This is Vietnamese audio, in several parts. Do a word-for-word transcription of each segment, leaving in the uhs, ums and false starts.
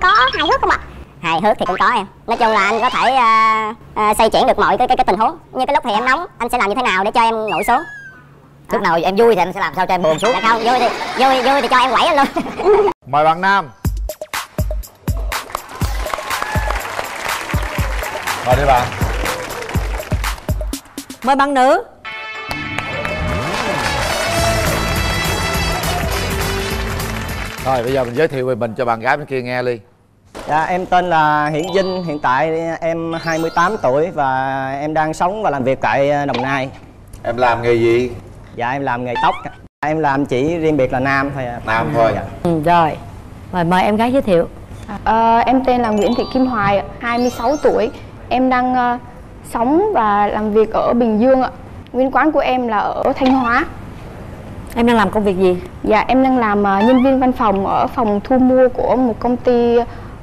cũng có hài hước không ạ? À? Hài hước thì cũng có em. Nói chung là anh có thể uh, uh, xoay chuyển được mọi cái, cái cái tình huống. Như cái lúc thì em nóng, anh sẽ làm như thế nào để cho em nổi xuống? Lúc nào em vui thì anh sẽ làm sao cho em buồn xuống. Được không? Vui thì vui, vui thì cho em quẩy anh luôn. Mời bạn nam. Mời đi bạn. Mời bạn nữ. Rồi bây giờ mình giới thiệu về mình cho bạn gái bên kia nghe Ly. Dạ em tên là Hiển Dinh, hiện tại em hai mươi tám tuổi và em đang sống và làm việc tại Đồng Nai. Em làm nghề gì? Dạ em làm nghề tóc. Em làm chỉ riêng biệt là nam thôi. Nam thôi. Dạ. Ừ, rồi. Rồi mời em gái giới thiệu. À, em tên là Nguyễn Thị Kim Hoài, hai mươi sáu tuổi. Em đang uh, sống và làm việc ở Bình Dương ạ. Nguyên quán của em là ở Thanh Hóa. Em đang làm công việc gì? Dạ em đang làm uh, nhân viên văn phòng ở phòng thu mua của một công ty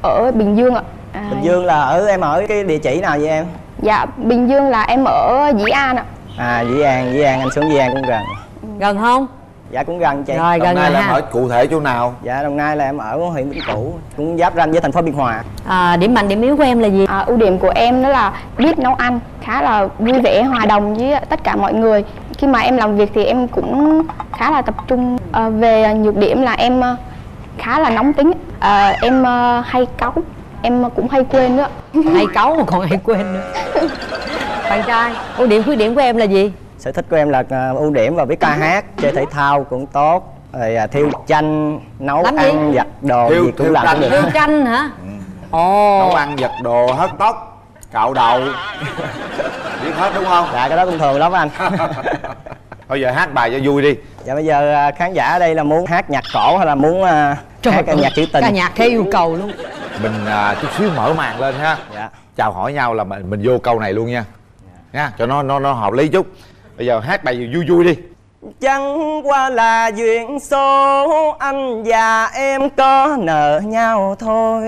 ở Bình Dương ạ. À, Bình Dương là ở em ở cái địa chỉ nào vậy em? Dạ Bình Dương là em ở Dĩ An ạ. À Dĩ An, Dĩ An, anh xuống Dĩ An cũng gần. Gần không? Dạ cũng gần chị. Rồi, Đồng gần Nai là em ở cụ thể chỗ nào? Dạ Đồng Nai là em ở huyện Vĩnh Cửu, cũng giáp ranh với thành phố Biên Hòa. À, điểm mạnh điểm yếu của em là gì? À, ưu điểm của em đó là biết nấu ăn, khá là vui vẻ hòa đồng với tất cả mọi người. Khi mà em làm việc thì em cũng khá là tập trung. À, về nhược điểm là em khá là nóng tính. À, em hay cáu, em cũng hay quên nữa. Hay cáu mà còn hay quên nữa. Bạn trai, ưu điểm khuyết điểm của em là gì? Sở thích của em là uh, ưu điểm và biết ca hát, chơi thể thao cũng tốt, rồi uh, thiêu chanh, nấu lắm ăn, giặt đồ, thiêu, gì cũng làm cũng được. Thiêu chanh hả? Ừ. Ồ. Nấu ăn, giặt đồ, hớt tóc, cạo đầu. Biết hết đúng không? Dạ cái đó cũng thường lắm anh. Thôi giờ hát bài cho vui đi. Dạ bây giờ uh, khán giả ở đây là muốn hát nhạc cổ hay là muốn uh, hát nhạc trữ tình? Ca nhạc theo yêu cầu luôn. Mình uh, chút xíu mở màn lên ha. Dạ. Chào hỏi nhau là mình, mình vô câu này luôn nha. Dạ. Nha, cho nó nó nó hợp lý chút. Bây giờ hát bài gì vui vui đi. Chẳng qua là duyên số, anh và em có nợ nhau thôi.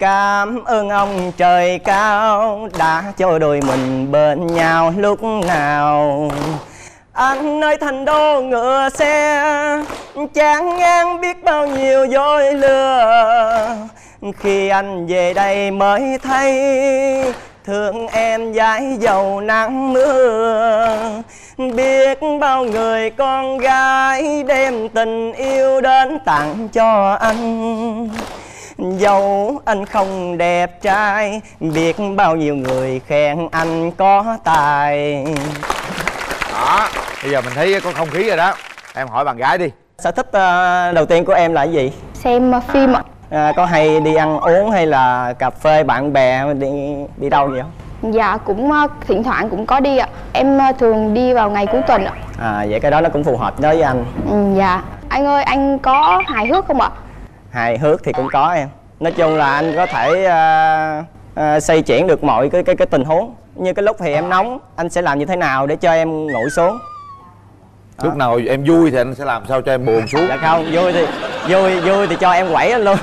Cảm ơn ông trời cao đã cho đôi mình bên nhau lúc nào. Anh ơi thành đô ngựa xe, chán ngang biết bao nhiêu dối lừa. Khi anh về đây mới thấy thương em dãi dầu nắng mưa. Biết bao người con gái đem tình yêu đến tặng cho anh. Dẫu anh không đẹp trai, biết bao nhiêu người khen anh có tài. Đó, bây giờ mình thấy có không khí rồi đó. Em hỏi bạn gái đi. Sở thích uh, đầu tiên của em là cái gì? Xem uh, phim ạ. À, có hay đi ăn uống hay là cà phê bạn bè đi đi đâu vậy không? Dạ cũng thỉnh thoảng cũng có đi ạ. Em thường đi vào ngày cuối tuần ạ. À vậy cái đó nó cũng phù hợp đối với anh. Ừ, dạ. Anh ơi anh có hài hước không ạ? Hài hước thì cũng có em. Nói chung là anh có thể uh, uh, xoay chuyển được mọi cái cái cái tình huống. Như cái lúc thì em nóng, anh sẽ làm như thế nào để cho em nguội xuống? Đó. Lúc nào em vui thì anh sẽ làm sao cho em buồn xuống. Dạ không, vui thì vui vui thì cho em quẩy anh luôn.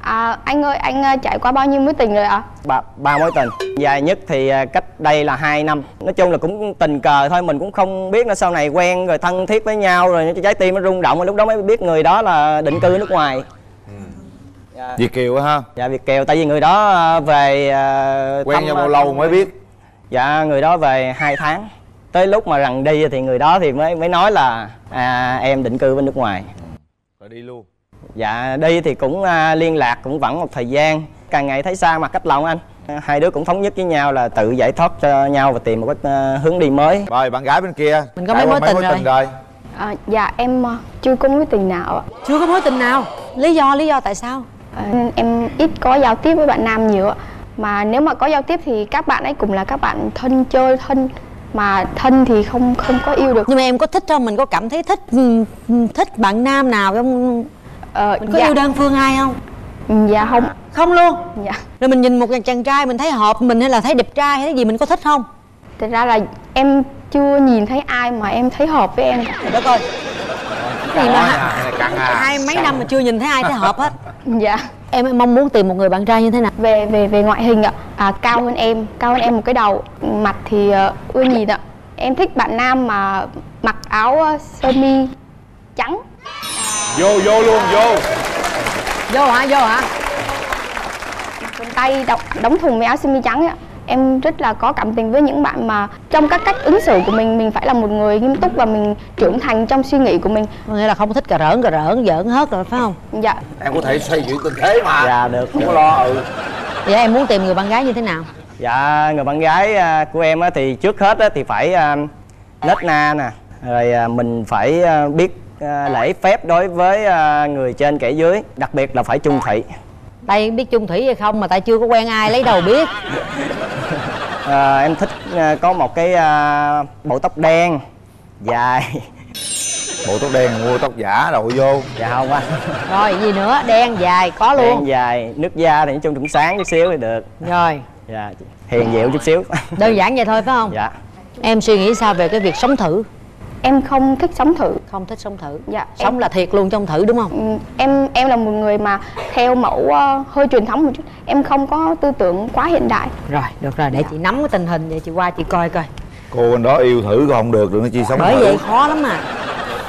À, anh ơi, anh trải qua bao nhiêu mối tình rồi ạ? À? Ba mối tình. Dài nhất thì cách đây là hai năm. Nói chung là cũng tình cờ thôi, mình cũng không biết nữa, sau này quen rồi thân thiết với nhau rồi trái tim nó rung động, lúc đó mới biết người đó là định cư nước ngoài. Dạ. Việt kiều á ha? Dạ Việt kiều, tại vì người đó về quen nhau bao lâu mới biết? Dạ người đó về hai tháng. Tới lúc mà rằng đi thì người đó thì mới mới nói là à, em định cư bên nước ngoài. Rồi đi luôn? Dạ đi thì cũng à, liên lạc cũng vẫn một thời gian. Càng ngày thấy xa mà cách lòng anh. Hai đứa cũng thống nhất với nhau là tự giải thoát cho nhau và tìm một cái à, hướng đi mới. Rồi bạn gái bên kia, mình có mấy mối tình, mối tình rồi, rồi. À, dạ em chưa có mối tình nào ạ. Chưa có mối tình nào? Lý do, lý do tại sao? À, em ít có giao tiếp với bạn nam nhiều ạ. Mà nếu mà có giao tiếp thì các bạn ấy cũng là các bạn thân chơi thân, mà thân thì không không có yêu được. Nhưng mà em có thích không? Mình có cảm thấy thích thích bạn nam nào không? Ờ, mình có dạ. Yêu đơn phương ai không? Dạ không. Không luôn? Dạ. Rồi mình nhìn một chàng trai mình thấy hợp mình hay là thấy đẹp trai hay cái gì mình có thích không? Thật ra là em chưa nhìn thấy ai mà em thấy hợp với em. Được rồi. Cái gì mà à, à. Hai mấy năm mà chưa nhìn thấy ai thấy hợp hết. Dạ. Em mong muốn tìm một người bạn trai như thế nào? Về về về ngoại hình ạ. À, cao hơn em, cao hơn em một cái đầu. Mặt thì uh, ưa nhìn ạ. Em thích bạn nam mà mặc áo uh, sơ mi trắng. Vô vô luôn, vô. Vô hả? Vô hả? Quần tây đọc đóng thùng với áo sơ mi trắng ấy. Em rất là có cảm tình với những bạn mà trong các cách ứng xử của mình, mình phải là một người nghiêm túc và mình trưởng thành trong suy nghĩ của mình. Nghĩa là không thích cà rỡn, cà rỡn, giỡn hết rồi phải không? Dạ. Em có thể xoay chuyển tình thế mà. Dạ được, không có lo. Ừ. Vậy em muốn tìm người bạn gái như thế nào? Dạ, người bạn gái của em thì trước hết thì phải nết na nè. Rồi mình phải biết lễ phép đối với người trên kẻ dưới. Đặc biệt là phải chung thủy. Đây biết chung thủy hay không mà tại chưa có quen ai lấy đầu biết. À, em thích uh, có một cái uh, bộ tóc đen dài. Bộ tóc đen mua tóc giả đầu vô. Dạ không anh. Rồi gì nữa, đen dài có luôn. Đen dài, nước da thì nói chung cũng sáng chút xíu thì được. Rồi. Dạ, hiền dịu chút xíu. Đơn giản vậy thôi phải không? Dạ. Em suy nghĩ sao về cái việc sống thử? Em không thích sống thử. Không thích sống thử. Dạ. Sống em... là thiệt luôn chứ không thử đúng không? Em em là một người mà theo mẫu uh, hơi truyền thống một chút. Em không có tư tưởng quá hiện đại. Rồi, được rồi, để dạ. chị nắm cái tình hình vậy chị qua chị coi coi. Cô bên đó yêu thử còn không được, đừng nói chi sống bởi thử. Bởi vậy khó lắm à.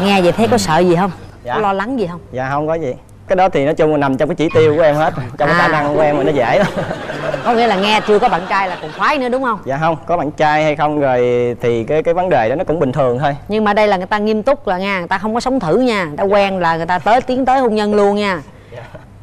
Nghe vậy thấy có sợ gì không? Dạ. Có lo lắng gì không? Dạ không có gì. Cái đó thì nói chung là nằm trong cái chỉ tiêu của em hết. Trong à. cái khả năng của em mà nó dễ lắm. Có nghĩa là nghe chưa có bạn trai là còn khoái nữa đúng không? Dạ không, có bạn trai hay không rồi thì cái cái vấn đề đó nó cũng bình thường thôi. Nhưng mà đây là người ta nghiêm túc là nha, người ta không có sống thử nha. Người ta quen là người ta tới tiến tới hôn nhân luôn nha.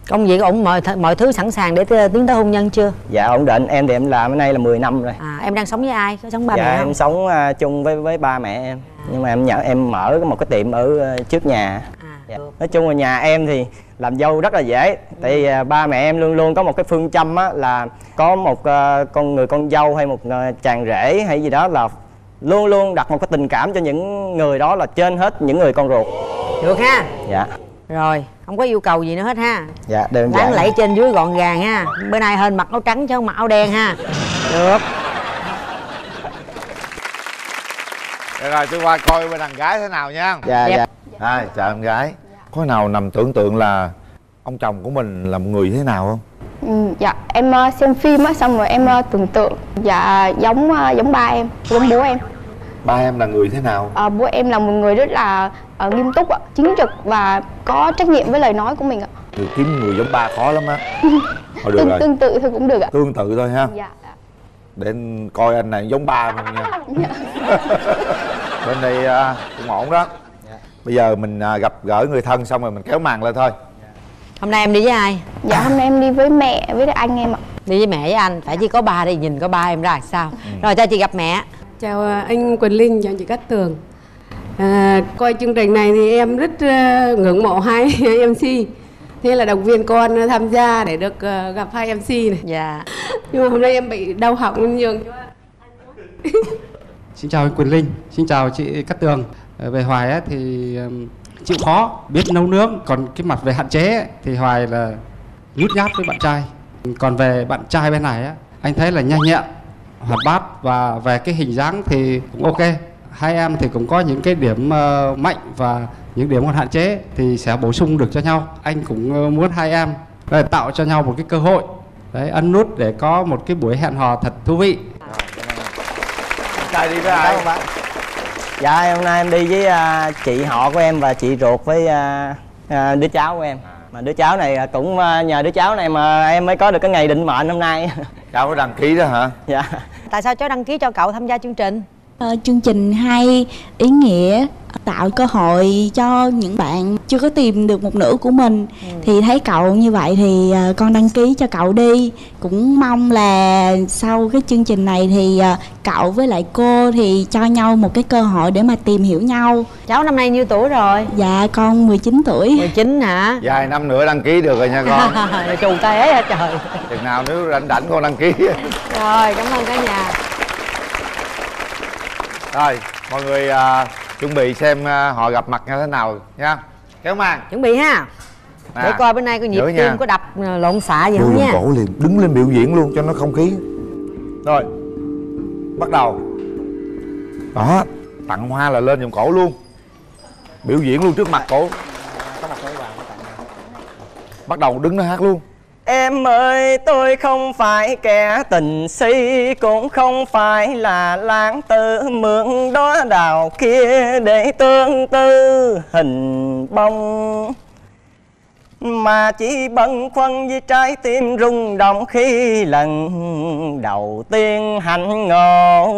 Công việc ổn, mọi mọi thứ sẵn sàng để tiến tới hôn nhân chưa? Dạ ổn định, em thì em làm ở đây là mười năm rồi. À, em đang sống với ai? Có sống ba dạ, mẹ không? Em sống uh, chung với với ba mẹ em. Nhưng mà em nhớ em mở một cái tiệm ở uh, trước nhà. À, dạ. Nói chung là nhà em thì làm dâu rất là dễ. Tại vì ba mẹ em luôn luôn có một cái phương châm á, là có một uh, con người con dâu hay một uh, chàng rể hay gì đó là luôn luôn đặt một cái tình cảm cho những người đó là trên hết những người con ruột. Được ha? Dạ. Rồi, không có yêu cầu gì nữa hết ha. Dạ, đơn giản. Đáng lẫy trên dưới gọn gàng ha. Bữa nay hên mặc áo trắng chứ không mặc áo đen ha. Được. Được rồi, tôi qua coi bên đàn gái thế nào nha. Dạ, dạ. Hai, dạ. Chào em gái. Có nào nằm tưởng tượng là ông chồng của mình là một người thế nào không? Ừ, dạ em uh, xem phim á, xong rồi em uh, tưởng tượng dạ giống uh, giống ba em, giống bố em. Ba em là người thế nào? À, bố em là một người rất là uh, nghiêm túc, uh, chính trực và có trách nhiệm với lời nói của mình ạ. Uh. Được, kiếm người giống ba khó lắm á. Thôi được tương, rồi. Tương tự thôi cũng được ạ. Uh. Tương tự thôi ha. Dạ. Để anh coi anh này giống ba mình nha. Dạ. Bên đây uh, cũng ổn đó. Bây giờ mình gặp gỡ người thân xong rồi mình kéo màn lên thôi. Hôm nay em đi với ai? Dạ hôm nay em đi với mẹ với anh em ạ. Đi với mẹ với anh, phải chỉ có ba đây, nhìn có ba em ra sao. Ừ. Rồi cho chị gặp mẹ. Chào anh Quyền Linh, chào chị Cát Tường. À, coi chương trình này thì em rất uh, ngưỡng mộ hai em xê. Thế là động viên con tham gia để được uh, gặp hai em xê này. Dạ. Nhưng mà hôm nay em bị đau họng nhường. Xin chào anh Quyền Linh, xin chào chị Cát Tường. Về Hoài ấy, thì chịu khó, biết nấu nướng. Còn cái mặt về hạn chế ấy, thì Hoài là nhút nhát với bạn trai. Còn về bạn trai bên này ấy, anh thấy là nhanh nhẹn, hoạt bát. Và về cái hình dáng thì cũng ok. Hai em thì cũng có những cái điểm mạnh và những điểm còn hạn chế thì sẽ bổ sung được cho nhau. Anh cũng muốn hai em tạo cho nhau một cái cơ hội đấy, ân nút để có một cái buổi hẹn hò thật thú vị. Trai đi với ai? Dạ hôm nay em đi với uh, chị họ của em và chị ruột với uh, uh, đứa cháu của em. Mà đứa cháu này cũng uh, nhờ đứa cháu này mà em mới có được cái ngày định mệnh hôm nay. Cháu có đăng ký đó hả? Dạ. Tại sao cháu đăng ký cho cậu tham gia chương trình? Ờ, chương trình hay, ý nghĩa, tạo cơ hội cho những bạn chưa có tìm được một nửa của mình. Ừ. Thì thấy cậu như vậy thì uh, con đăng ký cho cậu đi. Cũng mong là sau cái chương trình này thì uh, cậu với lại cô thì cho nhau một cái cơ hội để mà tìm hiểu nhau. Cháu năm nay nhiêu tuổi rồi? Dạ con mười chín tuổi. mười chín hả? Vài năm nữa đăng ký được rồi nha con. Trù té hả trời. Chừng nào nếu rảnh rảnh con đăng ký. Rồi cảm ơn cả nhà. Rồi mọi người uh, chuẩn bị xem uh, họ gặp mặt như thế nào nha. Kéo màn. Chuẩn bị ha. Nà, để coi bữa nay có nhịp tim có đập lộn xạ gì không nha. Cổ liền, đứng lên biểu diễn luôn cho nó không khí. Rồi. Bắt đầu. Đó, tặng hoa là lên giùm cổ luôn. Biểu diễn luôn trước mặt cổ. Bắt đầu đứng nó hát luôn. Em ơi tôi không phải kẻ tình si, cũng không phải là lãng tử mượn đó đào kia để tương tư hình bông. mà chỉ bận khoăn với trái tim rung động khi lần đầu tiên hạnh ngộ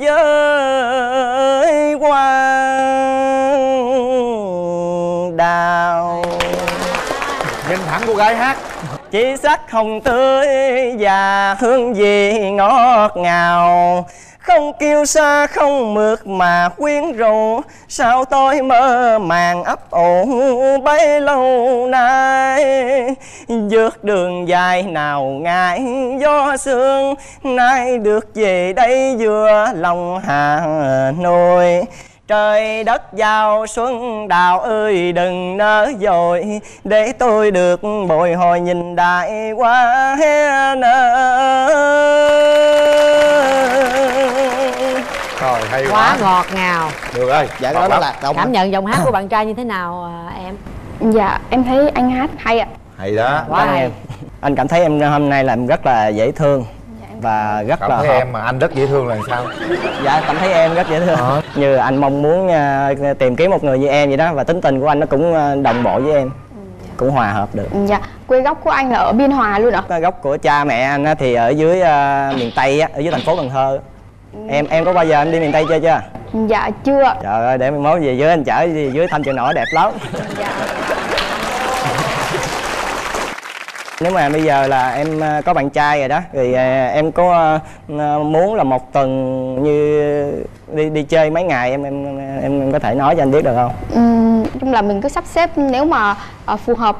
với quang đào. Nhìn thẳng cô gái hát. Chỉ sắc hồng tươi và hương vị ngọt ngào, không kêu xa không mượt mà quyến rũ, sao tôi mơ màng ấp ủ bấy lâu nay. Vượt đường dài nào ngại gió sương, nay được về đây vừa lòng Hà Nội. Trời đất giao xuân đào ơi đừng nỡ dội, để tôi được bồi hồi nhìn đại quá nở. Trời, hay quá, quá ngọt ngào. Được ơi, dạ đó là đồng cảm nhận giọng hát của bạn trai như thế nào em? Dạ em thấy anh hát hay ạ. À. Hay đó. Quá hay. Anh cảm thấy em hôm nay là em rất là dễ thương và rất cảm là thấy hợp. Em mà anh rất dễ thương là sao? Dạ cảm thấy em rất dễ thương. Ờ. Như anh mong muốn uh, tìm kiếm một người như em vậy đó, và tính tình của anh nó cũng đồng bộ với em. Dạ. Cũng hòa hợp được. Dạ. Quê gốc của anh là ở Biên Hòa luôn ạ? Gốc của cha mẹ anh thì ở dưới uh, miền Tây á, ở dưới thành phố Cần Thơ. Em em có bao giờ anh đi miền Tây chơi chưa? Dạ chưa. Trời ơi, để mình mối về dưới anh chở gì dưới thăm chợ nổi đẹp lắm. Dạ. Nếu mà bây giờ là em có bạn trai rồi đó, thì em có muốn là một tuần như đi đi chơi mấy ngày, em em em, em có thể nói cho anh biết được không? Ừ, chung là mình cứ sắp xếp nếu mà phù hợp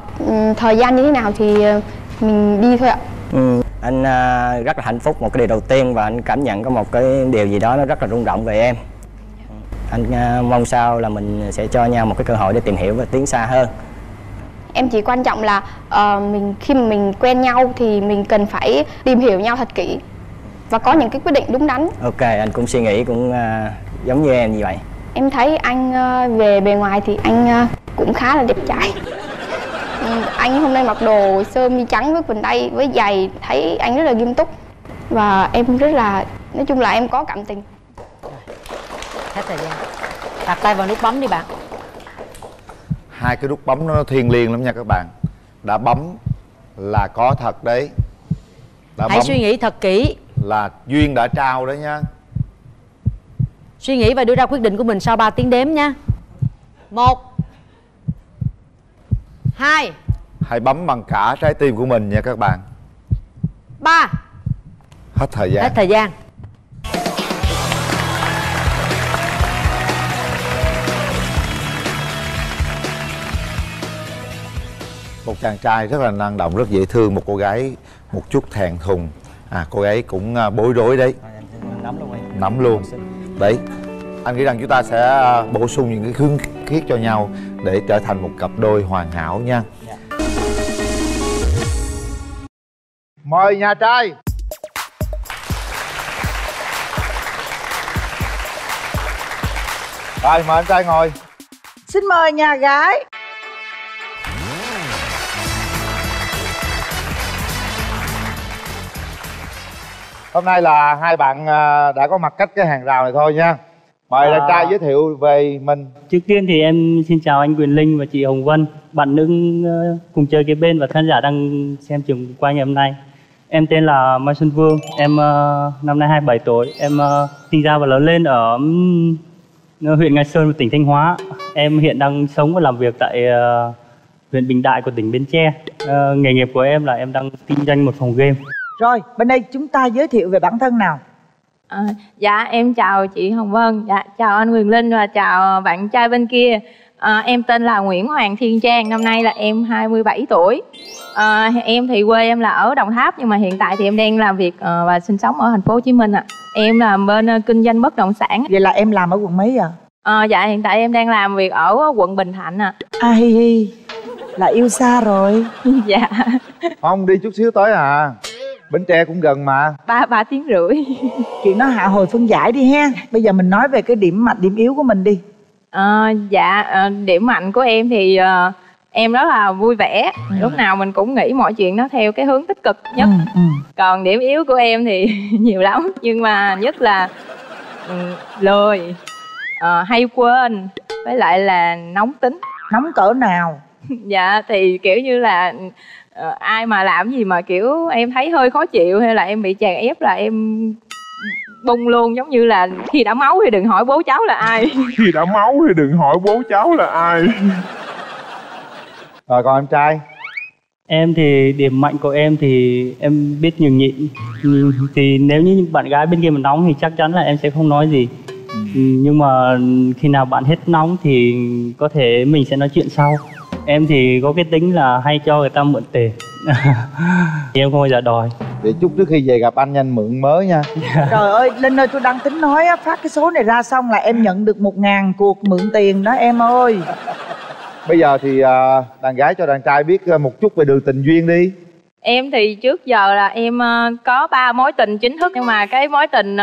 thời gian như thế nào thì mình đi thôi ạ. Ừ. Anh rất là hạnh phúc, một cái điều đầu tiên, và anh cảm nhận có một cái điều gì đó nó rất là rung động về em. Anh mong sao là mình sẽ cho nhau một cái cơ hội để tìm hiểu và tiến xa hơn. Em chỉ quan trọng là uh, mình khi mà mình quen nhau thì mình cần phải tìm hiểu nhau thật kỹ và có những cái quyết định đúng đắn. Ok, anh cũng suy nghĩ cũng uh, giống như em như vậy. Em thấy anh uh, về bề ngoài thì anh uh, cũng khá là đẹp trai. Anh hôm nay mặc đồ sơ mi trắng với quần tây với giày, thấy anh rất là nghiêm túc và em rất là, nói chung là em có cảm tình. Hết thời gian. Đặt tay vào nút bấm đi bạn. Hai cái nút bấm nó thiêng liêng lắm nha các bạn. Đã bấm là có thật đấy. Đã Hãy bấm suy nghĩ thật kỹ. Là duyên đã trao đấy nha. Suy nghĩ và đưa ra quyết định của mình sau ba tiếng đếm nha. Một. Hai. Hãy bấm bằng cả trái tim của mình nha các bạn. Ba. Hết thời gian. Hết thời gian. Một chàng trai rất là năng động, rất dễ thương, một cô gái một chút thẹn thùng. À, cô gái cũng bối rối đấy. Nắm luôn. Nắm luôn. Đấy. Anh nghĩ rằng chúng ta sẽ bổ sung những cái khuyến khích cho nhau để trở thành một cặp đôi hoàn hảo nha. Yeah. Mời nhà trai. Rồi, mời anh trai ngồi. Xin mời nhà gái. Hôm nay là hai bạn đã có mặt cách cái hàng rào này thôi nha. Mời anh à... trai giới thiệu về mình. Trước tiên thì em xin chào anh Quyền Linh và chị Hồng Vân, bạn nữ cùng chơi kế bên và khán giả đang xem trường quay ngày hôm nay. Em tên là Mai Xuân Vương, em uh, năm nay hai mươi bảy tuổi. Em uh, sinh ra và lớn lên ở um, huyện Nga Sơn, tỉnh Thanh Hóa. Em hiện đang sống và làm việc tại uh, huyện Bình Đại của tỉnh Bến Tre. uh, Nghề nghiệp của em là em đang kinh doanh một phòng game. Rồi, bên đây chúng ta giới thiệu về bản thân nào. À, dạ em chào chị Hồng Vân, dạ chào anh Quyền Linh và chào bạn trai bên kia. À, em tên là Nguyễn Hoàng Thiên Trang, năm nay là em hai mươi bảy tuổi. À, em thì quê em là ở Đồng Tháp nhưng mà hiện tại thì em đang làm việc và sinh sống ở thành phố Hồ Chí Minh ạ. À. Em làm bên kinh doanh bất động sản. Vậy là em làm ở quận mấy ạ? À? À, dạ hiện tại em đang làm việc ở quận Bình Thạnh ạ. À. À, hi hi, là yêu xa rồi. Dạ. Không, đi chút xíu tới à. Bến Tre cũng gần mà. Ba, ba tiếng rưỡi. Chị nói hạ hồi phân giải đi ha. Bây giờ mình nói về cái điểm mạnh, điểm yếu của mình đi. À, dạ, điểm mạnh của em thì uh, em đó là vui vẻ. Ừ. Lúc nào mình cũng nghĩ mọi chuyện nó theo cái hướng tích cực nhất. Ừ, ừ. Còn điểm yếu của em thì nhiều lắm. Nhưng mà nhất là um, lười, uh, hay quên, với lại là nóng tính. Nóng cỡ nào? Dạ thì kiểu như là uh, ai mà làm gì mà kiểu em thấy hơi khó chịu hay là em bị chèn ép là em bung luôn, giống như là khi đã máu thì đừng hỏi bố cháu là ai. Khi đã máu thì đừng hỏi bố cháu là ai. Rồi còn em trai? Em thì điểm mạnh của em thì em biết nhường nhịn. Thì nếu như bạn gái bên kia mà nóng thì chắc chắn là em sẽ không nói gì. Nhưng mà khi nào bạn hết nóng thì có thể mình sẽ nói chuyện sau. Em thì có cái tính là hay cho người ta mượn tiền. Em không bao giờ đòi. Để chút trước khi về gặp anh nhanh mượn mới nha. Trời ơi Linh ơi, tôi đang tính nói phát cái số này ra xong là em nhận được một ngàn cuộc mượn tiền đó em ơi. Bây giờ thì đàn gái cho đàn trai biết một chút về đường tình duyên đi. Em thì trước giờ là em có ba mối tình chính thức, nhưng mà cái mối tình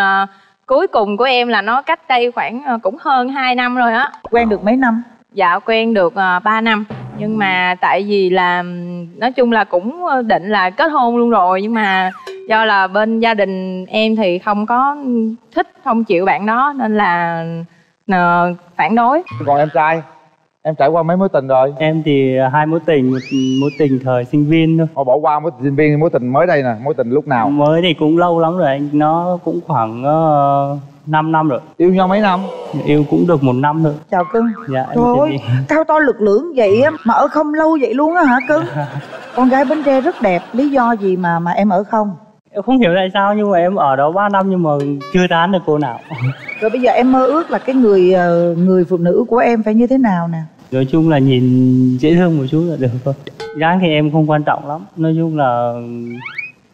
cuối cùng của em là nó cách đây khoảng cũng hơn hai năm rồi á. Quen được mấy năm? Dạ quen được ba năm. Nhưng mà tại vì là nói chung là cũng định là kết hôn luôn rồi, nhưng mà do là bên gia đình em thì không có thích, không chịu bạn đó nên là phản đối. Còn em trai? Em trải qua mấy mối tình rồi? Em thì hai mối tình, một mối tình thời sinh viên thôi. Họ bỏ qua mối tình sinh viên, mối tình mới đây nè, mối tình lúc nào? Mới thì cũng lâu lắm rồi anh, nó cũng khoảng uh, năm năm rồi. Yêu nhau mấy năm? Yêu cũng được một năm rồi. Chào cưng. Dạ. Trời ơi, cao to lực lưỡng vậy mà ở không lâu vậy luôn á hả cưng? Con gái Bến Tre rất đẹp, lý do gì mà mà em ở không? Em không hiểu tại sao nhưng mà em ở đó ba năm nhưng mà chưa tán được cô nào. Rồi bây giờ em mơ ước là cái người người phụ nữ của em phải như thế nào nè? Nói chung là nhìn dễ thương một chút là được thôi. Dáng thì em không quan trọng lắm. Nói chung là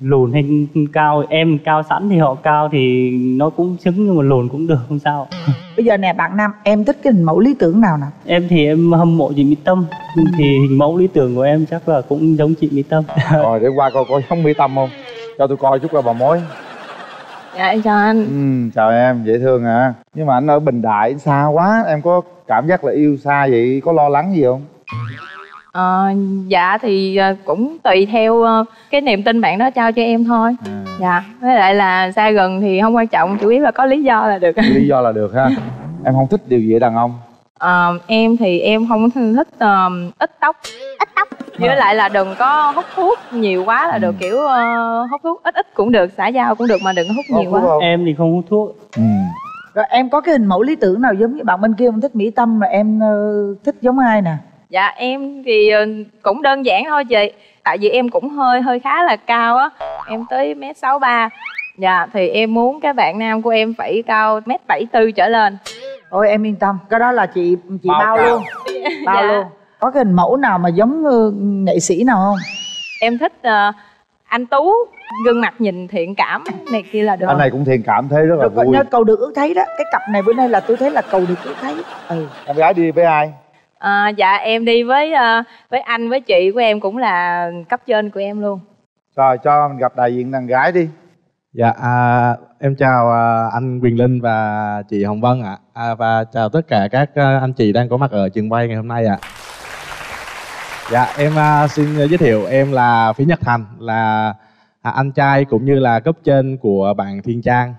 lùn hay cao, em cao sẵn thì họ cao thì nó cũng xứng, nhưng mà lùn cũng được không sao. Bây giờ nè bạn Nam, em thích cái hình mẫu lý tưởng nào nè? Em thì em hâm mộ chị Mỹ Tâm. Ừ. Thì hình mẫu lý tưởng của em chắc là cũng giống chị Mỹ Tâm. Rồi để qua coi coi giống Mỹ Tâm không? Cho tôi coi chút là bà mối. Dạ em chào anh. Ừ, chào em, dễ thương à. Nhưng mà anh ở Bình Đại xa quá, em có cảm giác là yêu xa vậy, có lo lắng gì không? Ờ, dạ thì cũng tùy theo cái niềm tin bạn đó trao cho em thôi. À. Dạ, với lại là xa gần thì không quan trọng, chủ yếu là có lý do là được. Lý do là được ha. Em không thích điều gì ở đàn ông? Ờ, em thì em không thích uh, ít tóc. Ít tóc? Với lại là đừng có hút thuốc nhiều quá là ừ. được, kiểu uh, hút thuốc ít ít cũng được, xã giao cũng được mà đừng hút nhiều quá. Em thì không hút thuốc. Ừ. Rồi em có cái hình mẫu lý tưởng nào giống như bạn bên kia không? Thích Mỹ Tâm mà em uh, thích giống ai nè? Dạ em thì cũng đơn giản thôi chị. Tại vì em cũng hơi hơi khá là cao á. Em tới mét sáu ba. Dạ thì em muốn cái bạn nam của em phải cao mét bảy tư trở lên. Ôi em yên tâm, cái đó là chị chị bao, bao luôn. Bao dạ. luôn. Có cái hình mẫu nào mà giống uh, nghệ sĩ nào không? Em thích uh, anh Tú, gương mặt nhìn thiện cảm này kia là được. Anh này cũng thiện cảm thế rất là được, vui. Cầu được ước thấy đó, cái cặp này bữa nay là tôi thấy là cầu được ước thấy. Ừ. Em gái đi với ai? À, dạ em đi với uh, với anh, với chị của em cũng là cấp trên của em luôn. Rồi cho mình gặp đại diện đàn gái đi. Dạ à, em chào à, anh Quyền Linh và chị Hồng Vân ạ. à. à, Và chào tất cả các à, anh chị đang có mặt ở trường quay ngày hôm nay ạ. à. Dạ em à, xin giới thiệu em là Phí Nhật Thành, là à, anh trai cũng như là cấp trên của bạn Thiên Trang.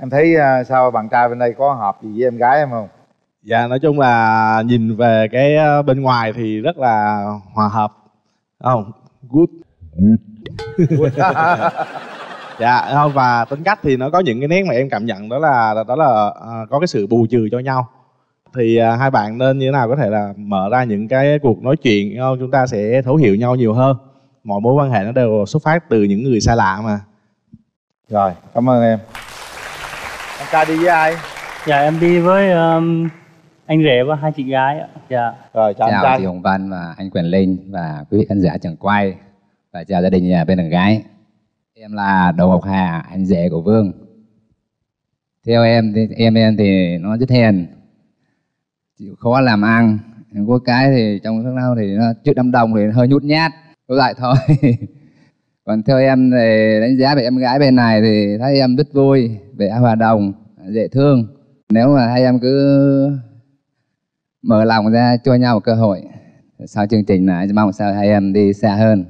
Em thấy à, sao bạn trai bên đây có hợp gì với em gái em không? Dạ nói chung là nhìn về cái bên ngoài thì rất là hòa hợp. Không, oh, good, good. Dạ và tính cách thì nó có những cái nét mà em cảm nhận đó là đó là uh, có cái sự bù trừ cho nhau. Thì uh, hai bạn nên như thế nào có thể là mở ra những cái cuộc nói chuyện, chúng ta sẽ thấu hiểu nhau nhiều hơn. Mọi mối quan hệ nó đều xuất phát từ những người xa lạ mà. Rồi cảm ơn em. Anh ta đi với ai? Dạ em đi với um, anh rể và hai chị gái. Dạ. Rồi chào, chào anh chị Hồng Vân và anh Quyền Linh và quý vị khán giả trường quay, và chào gia đình nhà bên đàn gái. Em là Đỗ Ngọc Hà, anh rể của Vương. Theo em thì em em thì nó rất hiền, chịu khó làm ăn. Có cái thì trong tháng nào thì nó trước đám đông thì hơi nhút nhát, có lại thôi. Còn theo em thì đánh giá về em gái bên này thì thấy em rất vui, về hòa đồng, dễ thương. Nếu mà hai em cứ mở lòng ra cho nhau một cơ hội, sau chương trình này mong sao hai em đi xa hơn.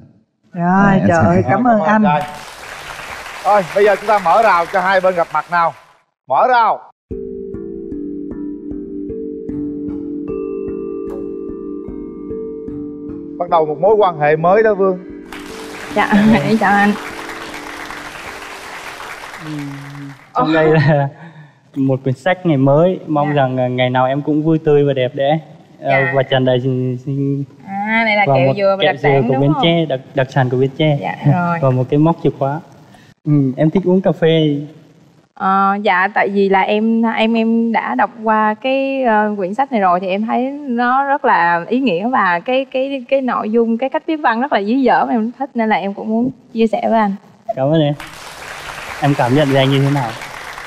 Rồi, trời ơi, cảm ơn anh. Thôi, bây giờ chúng ta mở rào cho hai bên gặp mặt nào. Mở rào. bắt đầu một mối quan hệ mới đó Vương. Dạ, chào anh. Trong đây là một quyển sách ngày mới. Mong dạ. rằng ngày nào em cũng vui tươi và đẹp đẽ. Dạ. Và tràn đầy xin... À, này là kẹo dừa và đặc sản của Bến Tre, đặc, đặc sản của Bến Tre. Dạ, rồi. Và một cái móc chìa khóa. Ừ, em thích uống cà phê. À, dạ, tại vì là em em em đã đọc qua cái uh, quyển sách này rồi thì em thấy nó rất là ý nghĩa và cái cái cái nội dung, cái cách viết văn rất là dí dỏm, em thích nên là em cũng muốn chia sẻ với anh. Cảm ơn em. Em cảm nhận về anh như thế nào?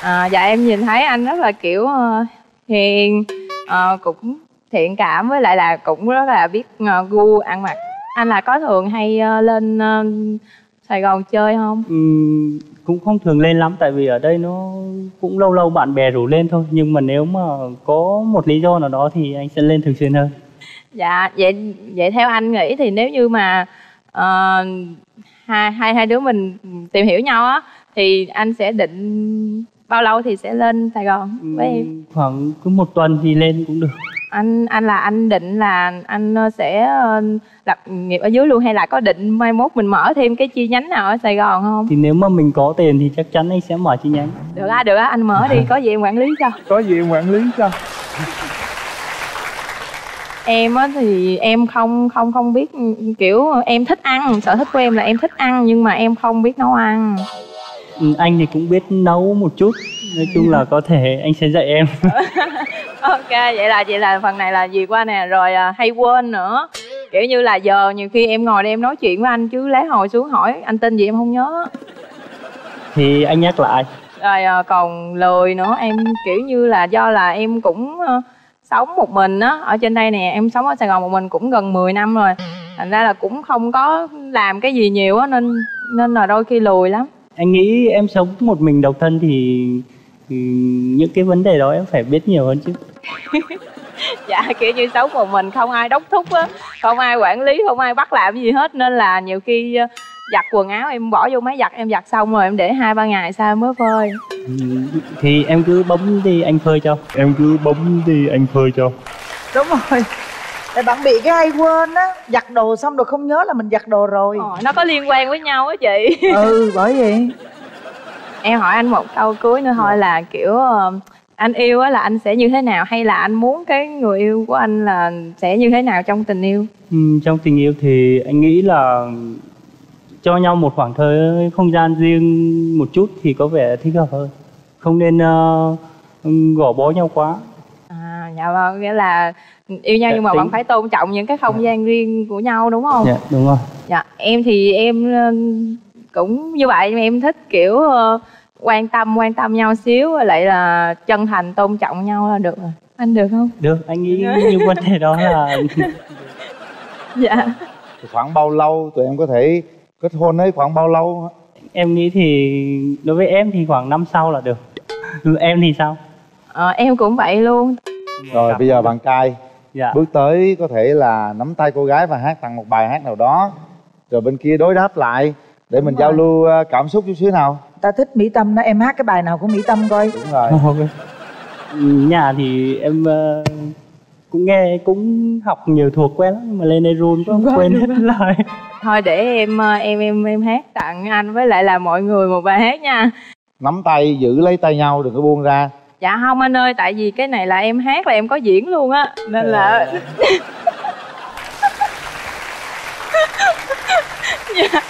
À, dạ em nhìn thấy anh rất là kiểu uh, hiền, uh, cũng thiện cảm, với lại là cũng rất là biết uh, gu ăn mặc. Anh là có thường hay uh, lên uh, Sài Gòn chơi không? Uhm, cũng không thường lên lắm, tại vì ở đây nó cũng lâu lâu bạn bè rủ lên thôi. Nhưng mà nếu mà có một lý do nào đó thì anh sẽ lên thường xuyên hơn. Dạ, vậy vậy theo anh nghĩ thì nếu như mà uh, hai, hai hai đứa mình tìm hiểu nhau á thì anh sẽ định bao lâu thì sẽ lên Sài Gòn với uhm, em? Khoảng cứ một tuần thì lên cũng được. Anh anh là anh định là anh sẽ lập nghiệp ở dưới luôn hay là có định mai mốt mình mở thêm cái chi nhánh nào ở Sài Gòn không? Thì nếu mà mình có tiền thì chắc chắn anh sẽ mở chi nhánh. Được á, được á, anh mở đi, có gì em quản lý cho. Có gì em quản lý cho. Em á thì em không không không biết, kiểu em thích ăn, sở thích của em là em thích ăn nhưng mà em không biết nấu ăn. Ừ, anh thì cũng biết nấu một chút, nói chung là có thể anh sẽ dạy em. Ok, vậy là vậy là phần này là gì qua nè, rồi à, hay quên nữa, kiểu như là giờ nhiều khi em ngồi đây em nói chuyện với anh chứ lát hồi xuống hỏi anh tên gì em không nhớ thì anh nhắc lại rồi. À, còn lười nữa, em kiểu như là do là em cũng uh, sống một mình á, ở trên đây nè em sống ở Sài Gòn một mình cũng gần mười năm rồi, thành ra là cũng không có làm cái gì nhiều á nên nên là đôi khi lười lắm. Anh nghĩ em sống một mình độc thân thì, thì những cái vấn đề đó em phải biết nhiều hơn chứ. Dạ, kiểu như sống một mình không ai đốc thúc á, không ai quản lý, không ai bắt làm gì hết nên là nhiều khi giặt quần áo em bỏ vô máy giặt, em giặt xong rồi em để hai ba ngày sau mới phơi. Thì em cứ bấm đi anh phơi cho. Em cứ bấm đi anh phơi cho. Đúng rồi. Tại bạn bị cái hay quên á, giặt đồ xong rồi không nhớ là mình giặt đồ rồi. Ờ, nó có liên quan với nhau á chị. Ừ, bởi vậy. Em hỏi anh một câu cuối nữa thôi là kiểu anh yêu á là anh sẽ như thế nào, hay là anh muốn cái người yêu của anh là sẽ như thế nào trong tình yêu? Ừ, trong tình yêu thì anh nghĩ là cho nhau một khoảng thời không gian riêng một chút thì có vẻ thích hợp hơn. Không nên uh, gò bó nhau quá. À, dạ vâng, nghĩa là yêu nhau nhưng mà vẫn phải tôn trọng những cái không gian riêng của nhau đúng không? Dạ, đúng rồi. Dạ, em thì em cũng như vậy, em thích kiểu quan tâm quan tâm nhau xíu, lại là chân thành tôn trọng nhau là được rồi. Anh được không? Được, anh nghĩ như vấn đề đó là... Dạ. Khoảng bao lâu tụi em có thể kết hôn ấy, khoảng bao lâu? Em nghĩ thì đối với em thì khoảng năm sau là được. Em thì sao? Ờ, em cũng vậy luôn. Rồi bây giờ bạn trai dạ. bước tới có thể là nắm tay cô gái và hát tặng một bài hát nào đó, rồi bên kia đối đáp lại để đúng mình rồi. Giao lưu cảm xúc chút xíu nào. Ta thích Mỹ Tâm đó, em hát cái bài nào của Mỹ Tâm coi. Đúng rồi. Okay. Nhà thì em uh, cũng nghe cũng học nhiều thuộc quen lắm mà lên đây run có quên hết lời. Thôi để em em em em hát tặng anh với lại là mọi người một bài hát nha. Nắm tay giữ lấy tay nhau đừng có buông ra. Dạ không anh ơi, tại vì cái này là em hát là em có diễn luôn á. Nên là... Dạ.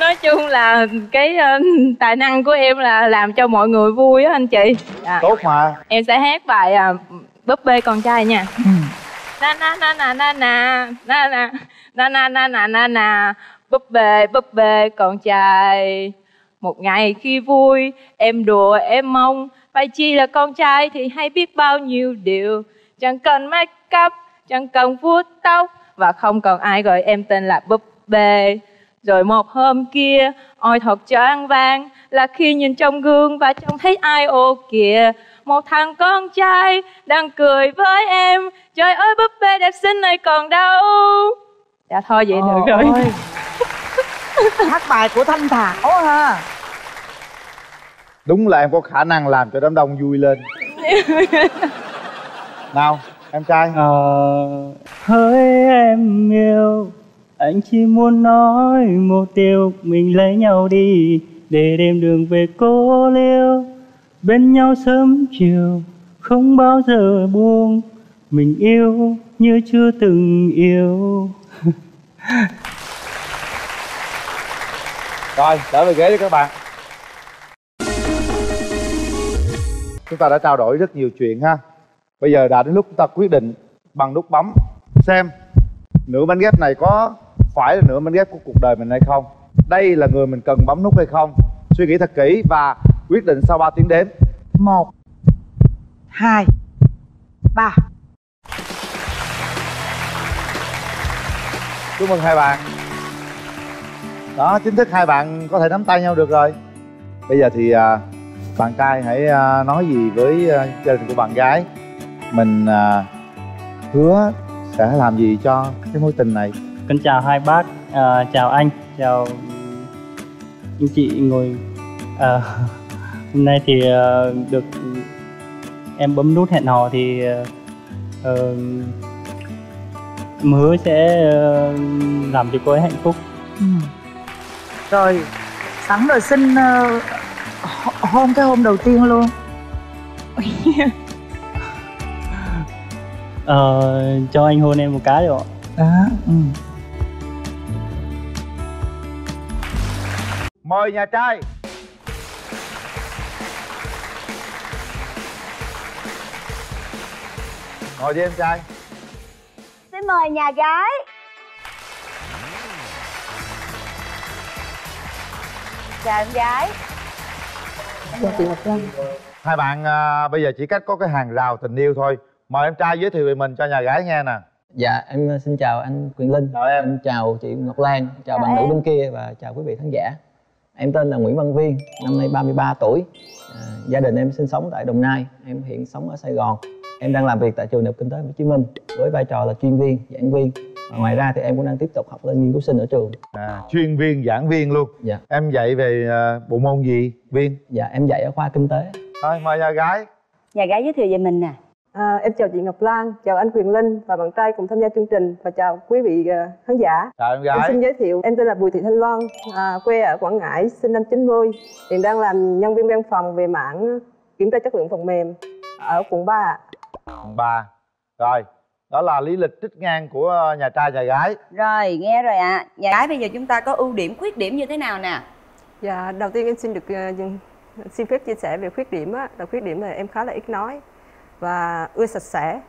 Nói chung là cái uh, tài năng của em là làm cho mọi người vui á anh chị. Dạ. Tốt mà. Em sẽ hát bài uh, Búp bê con trai nha. Na na na na na na na na na na na na na na. Búp bê búp bê con trai, một ngày khi vui em đùa em mong, phải chi là con trai thì hay biết bao nhiêu điều, chẳng cần make up, chẳng cần vuốt tóc, và không còn ai gọi em tên là búp bê. Rồi một hôm kia ôi thật choáng váng, là khi nhìn trong gương và trông thấy ai ô kìa, một thằng con trai đang cười với em. Trời ơi búp bê đẹp xinh này còn đâu. Dạ thôi vậy được rồi. Hát bài của Thanh Thảo ha. Đúng là em có khả năng làm cho đám đông vui lên. Nào, em trai. Hỡi em yêu, Anh chỉ muốn nói một điều, mình lấy nhau đi để đêm đường về cô liêu. Bên nhau sớm chiều không bao giờ buông, mình yêu như chưa từng yêu. Rồi, trở về ghế đi các bạn. Chúng ta đã trao đổi rất nhiều chuyện ha. Bây giờ đã đến lúc chúng ta quyết định bằng nút bấm xem nửa bánh ghép này có phải là nửa bánh ghép của cuộc đời mình hay không. Đây là người mình cần bấm nút hay không. Suy nghĩ thật kỹ và quyết định sau ba tiếng đếm. Một hai ba. Chúc mừng hai bạn. Đó, chính thức hai bạn có thể nắm tay nhau được rồi. Bây giờ thì à, bạn trai hãy à, nói gì với à, gia đình của bạn gái. Mình à, hứa sẽ làm gì cho cái mối tình này. Kính chào hai bác, à, chào anh, chào anh chị ngồi. à, Hôm nay thì à, được em bấm nút hẹn hò thì à, em hứa sẽ à, làm cho cô ấy hạnh phúc. Ừ. Rồi, sẵn rồi, xin uh, hôn cái hôm đầu tiên luôn. Ờ, cho anh hôn em một cái được ạ. Đó, ừ. Mời nhà trai. Ngồi đi em trai. Xin mời nhà gái. Chào em gái. Chào chị Ngọc Lan. Hai bạn à, bây giờ chỉ cách có cái hàng rào tình yêu thôi. Mời em trai giới thiệu về mình cho nhà gái nghe nè. Dạ em xin chào anh Quyền Linh. Chào em. Em chào chị Ngọc Lan. Chào, chào bạn em. Nữ bên kia và chào quý vị khán giả. Em tên là Nguyễn Văn Viên, năm nay ba mươi ba tuổi. à, Gia đình em sinh sống tại Đồng Nai. Em hiện sống ở Sài Gòn. Em đang làm việc tại trường Đại học Kinh tế Hồ Chí Minh với vai trò là chuyên viên, giảng viên. Và ngoài ra thì em cũng đang tiếp tục học lên nghiên cứu sinh ở trường. À, chuyên viên, giảng viên luôn. Dạ. Em dạy về uh, bộ môn gì Viên? Dạ em dạy ở khoa kinh tế. Thôi mời nhà gái. Nhà gái giới thiệu về mình nè. À, em chào chị Ngọc Lan, chào anh Quyền Linh và bạn trai cùng tham gia chương trình và chào quý vị uh, khán giả. Chào em gái. Em xin giới thiệu em tên là Bùi Thị Thanh Loan, à, quê ở Quảng Ngãi, sinh năm chín mươi, hiện đang làm nhân viên văn phòng về mảng kiểm tra chất lượng phần mềm ở quận ba ạ. Quận ba. Rồi. Đó là lý lịch trích ngang của nhà trai nhà gái. Rồi, nghe rồi ạ. À. Nhà gái bây giờ chúng ta có ưu điểm, khuyết điểm như thế nào nè? Dạ, đầu tiên em xin được uh, xin phép chia sẻ về khuyết điểm á. Là khuyết điểm là em khá là ít nói và ưa sạch sẽ.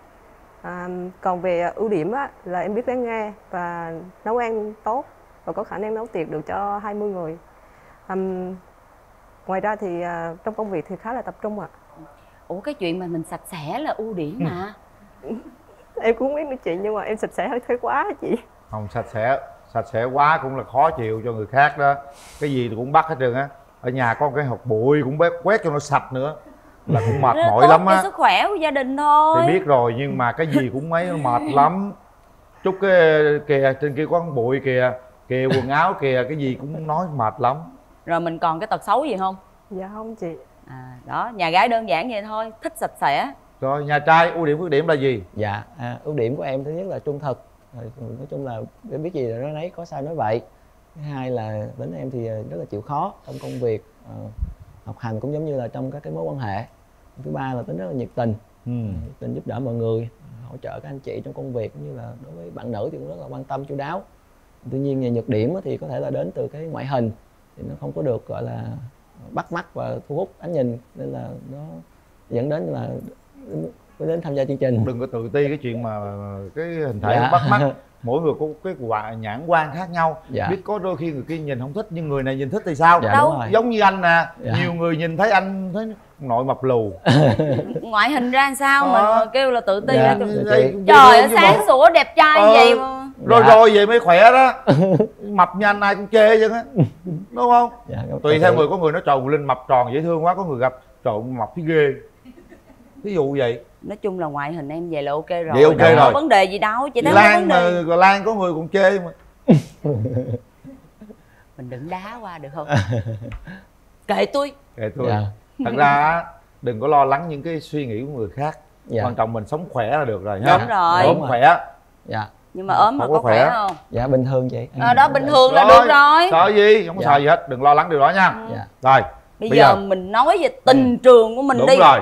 À, còn về ưu điểm á, là em biết lắng nghe và nấu ăn tốt và có khả năng nấu tiệc được cho hai mươi người. À, ngoài ra thì uh, trong công việc thì khá là tập trung ạ. À. Ủa, cái chuyện mà mình sạch sẽ là ưu điểm mà. Em cũng biết nữa chị, nhưng mà em sạch sẽ hơi thấy quá chị. Không, sạch sẽ sạch sẽ quá cũng là khó chịu cho người khác đó. Cái gì cũng bắt hết trơn á. Ở nhà có một cái hột bụi cũng bếp quét cho nó sạch nữa là cũng mệt mỏi lắm á. Sức khỏe của gia đình thôi thì biết rồi, nhưng mà cái gì cũng mấy mệt lắm. Chút cái kìa, trên kia có con bụi kìa, kìa quần áo kìa, cái gì cũng nói mệt lắm. Rồi mình còn cái tật xấu gì không? Dạ không chị. À, đó, nhà gái đơn giản vậy thôi, thích sạch sẽ. Rồi, nhà trai ưu điểm khuyết điểm là gì? Dạ, à, ưu điểm của em thứ nhất là trung thực. Rồi, nói chung là em biết gì là nói nấy, có sai nói vậy. Thứ hai là đến em thì rất là chịu khó trong công việc, à, học hành cũng giống như là trong các cái mối quan hệ. Thứ ba là tính rất là nhiệt tình, ừ. nhiệt tình giúp đỡ mọi người, hỗ trợ các anh chị trong công việc cũng như là đối với bạn nữ thì cũng rất là quan tâm chu đáo. Tuy nhiên nhà nhược điểm thì có thể là đến từ cái ngoại hình thì nó không có được gọi là bắt mắt và thu hút ánh nhìn, nên là nó dẫn đến là mới đến tham gia chương trình. Đừng có tự ti cái chuyện mà cái hình thể dạ. bắt mắt. Mỗi người có cái quả nhãn quan khác nhau. Dạ. Biết có đôi khi người kia nhìn không thích nhưng người này nhìn thích thì sao? Dạ, đâu giống như anh nè. À, dạ. Nhiều người nhìn thấy anh thấy nội mập lù. Ngoại hình ra sao à. Mà kêu là tự ti. Dạ. Trời ơi, sáng mà. Sủa đẹp trai ờ, vậy mà. Rồi dạ. rồi vậy mới khỏe đó. Mập như anh ai cũng chê chứ á. Đúng không? Dạ, tùy theo người, có người nó tròn lên mập tròn dễ thương quá, có người gặp trộn mập thấy ghê. Ví dụ vậy. Nói chung là ngoại hình em vậy là ok rồi. Vậy ok đâu rồi. Có vấn đề gì đâu, chị nói Lan mà đề... Lan có người còn chê mà. Mình đừng đá qua được không? Kệ tôi. Kệ tôi. Dạ. Thật ra đừng có lo lắng những cái suy nghĩ của người khác. Dạ. Quan trọng mình sống khỏe là được rồi ha. Đúng rồi. Đúng khỏe. Dạ. Nhưng mà ốm mà có khỏe không? Dạ bình thường chị. À, đó bình thường là được rồi. Sợ gì, không có dạ. sợ gì hết, đừng lo lắng điều đó nha. Dạ. Rồi. Bây, Bây giờ, giờ mình nói về tình ừ. trường của mình Đúng đi. Đúng rồi.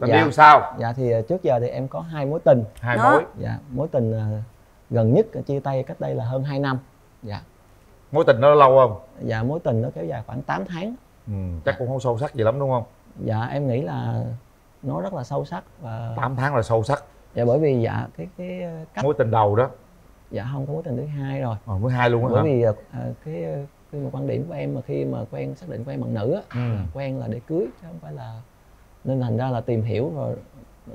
Tình dạ. yêu sao? Dạ thì trước giờ thì em có hai mối tình. Hai mối. Dạ, mối tình gần nhất chia tay cách đây là hơn hai năm. Dạ. Mối tình nó lâu không? Dạ mối tình nó kéo dài khoảng tám tháng. Ừ, chắc dạ. cũng không sâu sắc gì lắm đúng không? Dạ em nghĩ là nó rất là sâu sắc và tám tháng là sâu sắc. Dạ bởi vì dạ cái cái cách... mối tình đầu đó. Dạ không có mối tình thứ hai rồi. Ờ mối hai luôn á. Bởi hả? Vì à, cái cái một quan điểm của em mà khi mà quen xác định quen bằng nữ á, ừ. là quen là để cưới chứ không phải là, nên thành ra là tìm hiểu rồi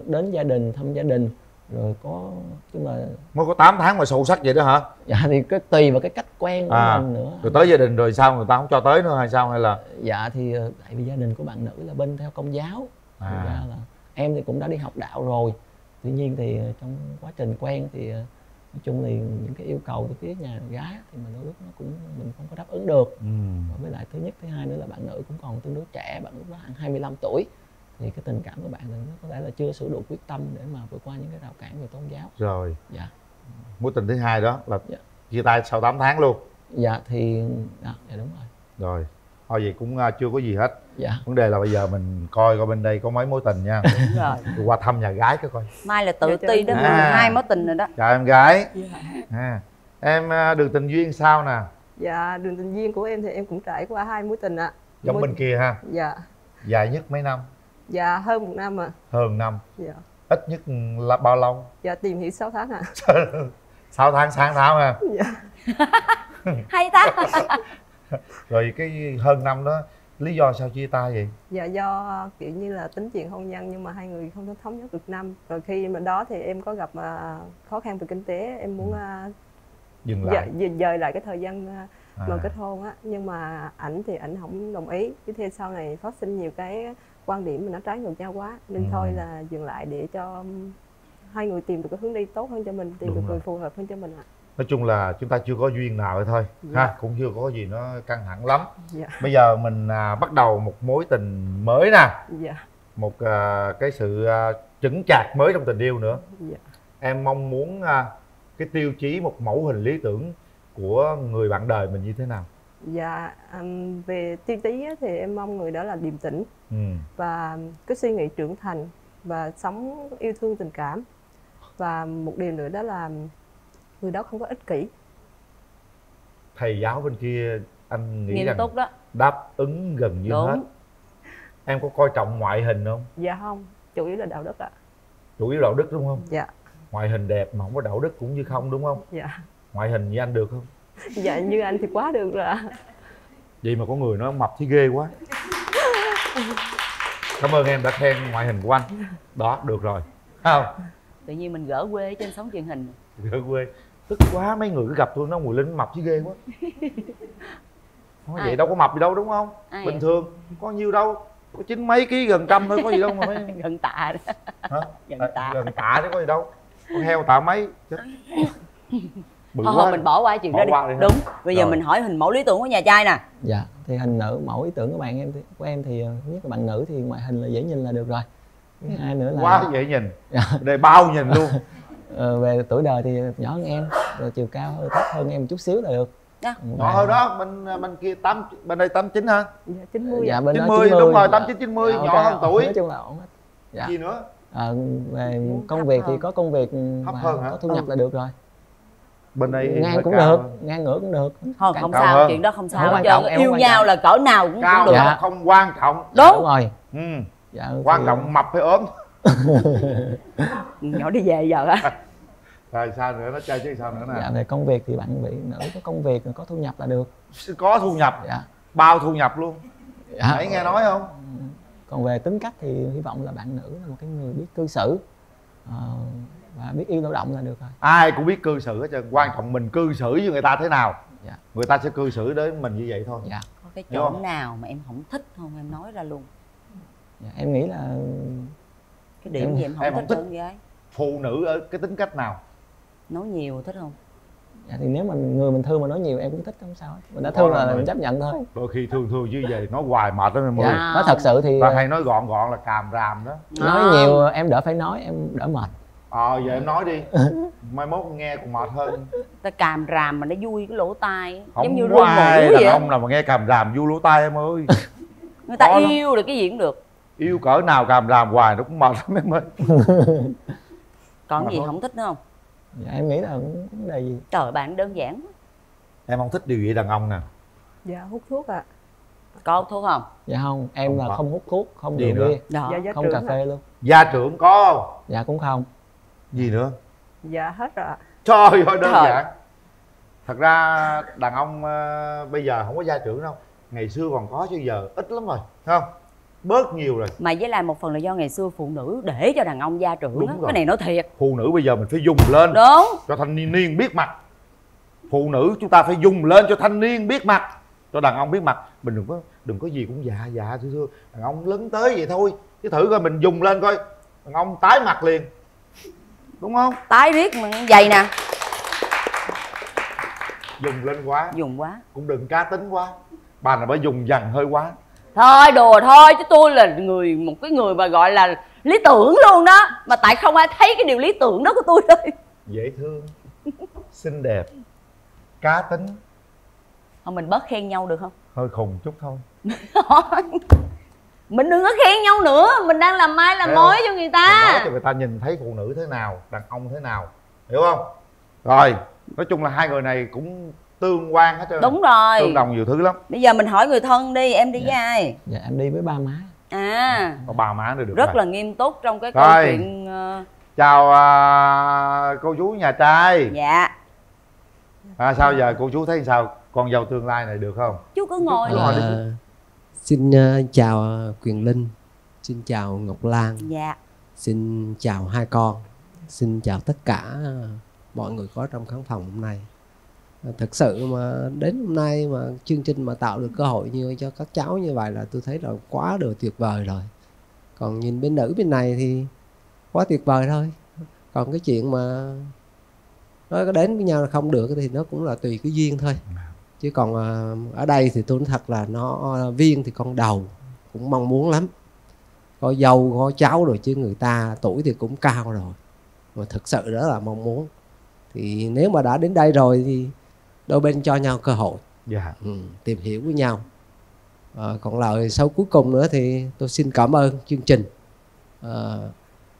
đến gia đình, thăm gia đình rồi có chứ mà mới có tám tháng mà sâu sắc vậy đó hả? Dạ thì cái tùy vào cái cách quen của à, mình nữa. Rồi tới gia đình rồi sao người ta không cho tới nữa hay sao hay là? Dạ thì tại vì gia đình của bạn nữ là bên theo Công giáo. À. Thành ra là em thì cũng đã đi học đạo rồi. Tuy nhiên thì trong quá trình quen thì nói chung là những cái yêu cầu của phía nhà gái thì mình đôi lúc nó cũng mình không có đáp ứng được. Ừ. Với lại thứ nhất thứ hai nữa là bạn nữ cũng còn tương đối trẻ, bạn lúc đó khoảng hai mươi lăm tuổi. Thì cái tình cảm của bạn thì nó có thể là chưa sử đủ quyết tâm để mà vượt qua những cái rào cản về tôn giáo. Rồi. Dạ. Mối tình thứ hai đó là dạ. chia tay sau tám tháng luôn. Dạ thì đó, dạ đúng rồi. Rồi. Thôi vậy cũng chưa có gì hết. Dạ. Vấn đề là bây giờ mình coi coi bên đây có mấy mối tình nha. Đúng rồi. Tôi qua thăm nhà gái cái coi. Mai là tự ti đến à. hai mối tình rồi đó. Chào em gái. Dạ. À. Em đường tình duyên sao nè? Dạ đường tình duyên của em thì em cũng trải qua hai mối tình ạ. À. Giống mối... bên kia ha. Dạ. Dài nhất mấy năm? Dạ hơn một năm ạ. À. Hơn năm. Dạ. Ít nhất là bao lâu? Dạ tìm hiểu sáu tháng ạ. À. sáu tháng sáng tháng ha. Dạ. Hay ta. Rồi cái hơn năm đó lý do sao chia tay vậy? Dạ do kiểu như là tính chuyện hôn nhân nhưng mà hai người không thống nhất được năm. Rồi khi mà đó thì em có gặp khó khăn về kinh tế, em muốn ừ. dừng lại, dời lại cái thời gian à. mà kết hôn á. Nhưng mà ảnh thì ảnh không đồng ý. Chứ theo sau này phát sinh nhiều cái quan điểm mà nó trái ngược nhau quá nên ừ. thôi là dừng lại để cho hai người tìm được cái hướng đi tốt hơn cho mình, tìm Đúng được rồi. người phù hợp hơn cho mình ạ. Nói chung là chúng ta chưa có duyên nào vậy thôi dạ. ha, cũng chưa có gì nó căng thẳng lắm dạ. Bây giờ mình à, bắt đầu một mối tình mới nè dạ. Một à, cái sự à, chững chạc mới trong tình yêu nữa dạ. Em mong muốn à, cái tiêu chí một mẫu hình lý tưởng của người bạn đời mình như thế nào? Dạ, um, về tiêu chí thì em mong người đó là điềm tĩnh ừ. và cái suy nghĩ trưởng thành và sống yêu thương tình cảm. Và một điều nữa đó là người đó không có ích kỷ. Thầy giáo bên kia anh nghĩ Nghiêm rằng đó. đáp ứng gần như Đúng. hết. Em có coi trọng ngoại hình không? Dạ không, chủ yếu là đạo đức ạ. À. Chủ yếu đạo đức đúng không? Dạ. Ngoại hình đẹp mà không có đạo đức cũng như không đúng không? Dạ. Ngoại hình như anh được không? Dạ như anh thì quá được rồi ạ. Vậy mà có người nói mập thì ghê quá. Cảm ơn em đã khen ngoại hình của anh. Đó, được rồi. Không? Tự nhiên mình gỡ quê trên sóng truyền hình. Gỡ quê. Tức quá mấy người cứ gặp tôi nó Mùi Linh mập chứ ghê quá. Nói vậy đâu có mập gì đâu đúng không? Ai Bình vậy? thường, có nhiêu đâu. Có chín mấy ký gần trăm thôi có gì đâu mà phải... Gần tạ đó. Hả? Gần tạ. À, gần tạ chứ có gì đâu. Con heo tạ mấy. Chết. Bự Thôi quá mình bỏ qua chuyện bỏ đó đi. Qua đi Đúng. Bây giờ rồi. mình hỏi hình mẫu lý tưởng của nhà trai nè. Dạ. Thì hình nữ mẫu ý tưởng của bạn em của em thì nhất là bạn nữ thì ngoại hình là dễ nhìn là được rồi. Thứ hai nữa là quá dễ nhìn. Dạ. Đây bao nhìn luôn. Ờ, về tuổi đời thì nhỏ hơn em, rồi chiều cao hơi thấp hơn em một chút xíu là được. Dạ. Nhỏ hơn đó, bên bên kia tám bên đây tám chín hả? Dạ chín mươi. Dạ bên chín mươi, đó chín mươi đúng rồi, tám chín chín mươi, nhỏ okay, hơn tuổi. Nói chung là ổn hết. Dạ. Gì nữa? Ờ, về công việc thì có công việc thấp hơn có thu nhập là được rồi. Bên đây ngang cũng được, ngang ngửa cũng được. Thôi không sao, chuyện đó không sao. Yêu nhau là cỡ nào cũng được. Không quan trọng. Đúng rồi. Dạ, quan trọng thì... mập hay ốm. Nhỏ đi về giờ á. Rồi sao nữa, nó chơi chứ sao nữa nè. Dạ về công việc thì bạn bị nữ có công việc có thu nhập là được. Có thu nhập dạ. Bao thu nhập luôn dạ. Hãy nghe nói không? Còn về tính cách thì hy vọng là bạn nữ là một cái người biết cư xử à, và biết yêu lao động là được rồi. Ai cũng biết cư xử hết trơn, quan trọng mình cư xử với người ta thế nào dạ. Người ta sẽ cư xử với mình như vậy thôi dạ. Có cái chỗ nào mà em không thích không em nói ra luôn. Dạ, em nghĩ là cái điểm em, gì em không, em không thích con gái phụ nữ ở cái tính cách nào? Nói nhiều thích không? Dạ thì nếu mà người mình thương mà nói nhiều em cũng thích không sao hết. Mình đã thương là mình chấp nhận thôi. Đôi khi thương thương chứ về nói hoài mệt lắm em ơi. Nói thật sự thì ta hay nói gọn gọn là càm ràm đó. Nói nhiều em đỡ phải nói, em đỡ mệt. Ờ à, vậy em nói đi. Mai mốt nghe còn mệt hơn. Ta càm ràm mà nó vui cái lỗ tai. Không, giống như có ai đàn ông nào mà nghe càm ràm vui lỗ tai em ơi. Người ta có yêu lắm. Được cái gì cũng được. Yêu cỡ nào càm ràm hoài nó cũng mệt lắm em ơi. Còn mệt gì không? Không thích nữa không? Dạ em nghĩ là cũng vấn đề gì. Trời bạn đơn giản. Em không thích điều gì đàn ông nè? Dạ hút thuốc ạ. À. Có hút thuốc không? Dạ không, em không là phải. Không hút thuốc, không gì nữa. Dạ, không cà phê à. Luôn. Gia trưởng có không? Dạ cũng không. Gì nữa? Dạ hết rồi. Trời ơi đơn giản. Thật ra đàn ông uh, bây giờ không có gia trưởng đâu. Ngày xưa còn có chứ giờ ít lắm rồi, không? Bớt nhiều rồi. Mà với lại một phần là do ngày xưa phụ nữ để cho đàn ông gia trưởng. Đúng đó. Rồi. Cái này nói thiệt. Phụ nữ bây giờ mình phải dùng lên. Đúng. Cho thanh niên biết mặt. Phụ nữ chúng ta phải dùng lên cho thanh niên biết mặt. Cho đàn ông biết mặt. Mình đừng có đừng có gì cũng dạ dạ thưa thưa. Đàn ông lớn tới vậy thôi. Chứ thử coi mình dùng lên coi. Đàn ông tái mặt liền. Đúng không? Tái riết mà dày nè. Dùng lên quá. Dùng quá. Cũng đừng cá tính quá. Bà này bà dùng dằn hơi quá. Thôi đùa thôi chứ tôi là người một cái người mà gọi là lý tưởng luôn đó. Mà tại không ai thấy cái điều lý tưởng đó của tôi thôi. Dễ thương, xinh đẹp, cá tính. Không mình bớt khen nhau được không? Hơi khùng chút thôi. Mình đừng có khen nhau nữa, mình đang làm mai làm mối cho người ta. Mình nói cho người ta nhìn thấy phụ nữ thế nào, đàn ông thế nào, hiểu không? Rồi, nói chung là hai người này cũng tương quan hết trơn. Đúng rồi. Tương đồng nhiều thứ lắm. Bây giờ mình hỏi người thân đi, em đi dạ. với ai? Dạ em đi với ba má. À. Có ba má nữa được. Rất rồi. Là nghiêm túc trong cái rồi. Câu chuyện. Chào uh, cô chú nhà trai. Dạ. À, sao giờ cô chú thấy sao? Còn giàu tương lai này được không? Chú cứ ngồi. Chú ngồi à... Xin uh, chào Quyền Linh. Xin chào Ngọc Lan. Dạ. Xin chào hai con. Xin chào tất cả mọi người có trong khán phòng hôm nay. Thật sự mà đến hôm nay mà chương trình mà tạo được cơ hội như cho các cháu như vậy là tôi thấy là quá được tuyệt vời rồi. Còn nhìn bên nữ bên này thì quá tuyệt vời thôi. Còn cái chuyện mà nói có đến với nhau là không được thì nó cũng là tùy cái duyên thôi. Chứ còn ở đây thì tôi nói thật là nó Viên thì con đầu cũng mong muốn lắm. Có dâu có cháu rồi chứ người ta tuổi thì cũng cao rồi. Mà thật sự đó là mong muốn. Thì nếu mà đã đến đây rồi thì đôi bên cho nhau cơ hội yeah. ừ, tìm hiểu với nhau. à, Còn lời sau cuối cùng nữa thì tôi xin cảm ơn chương trình. à,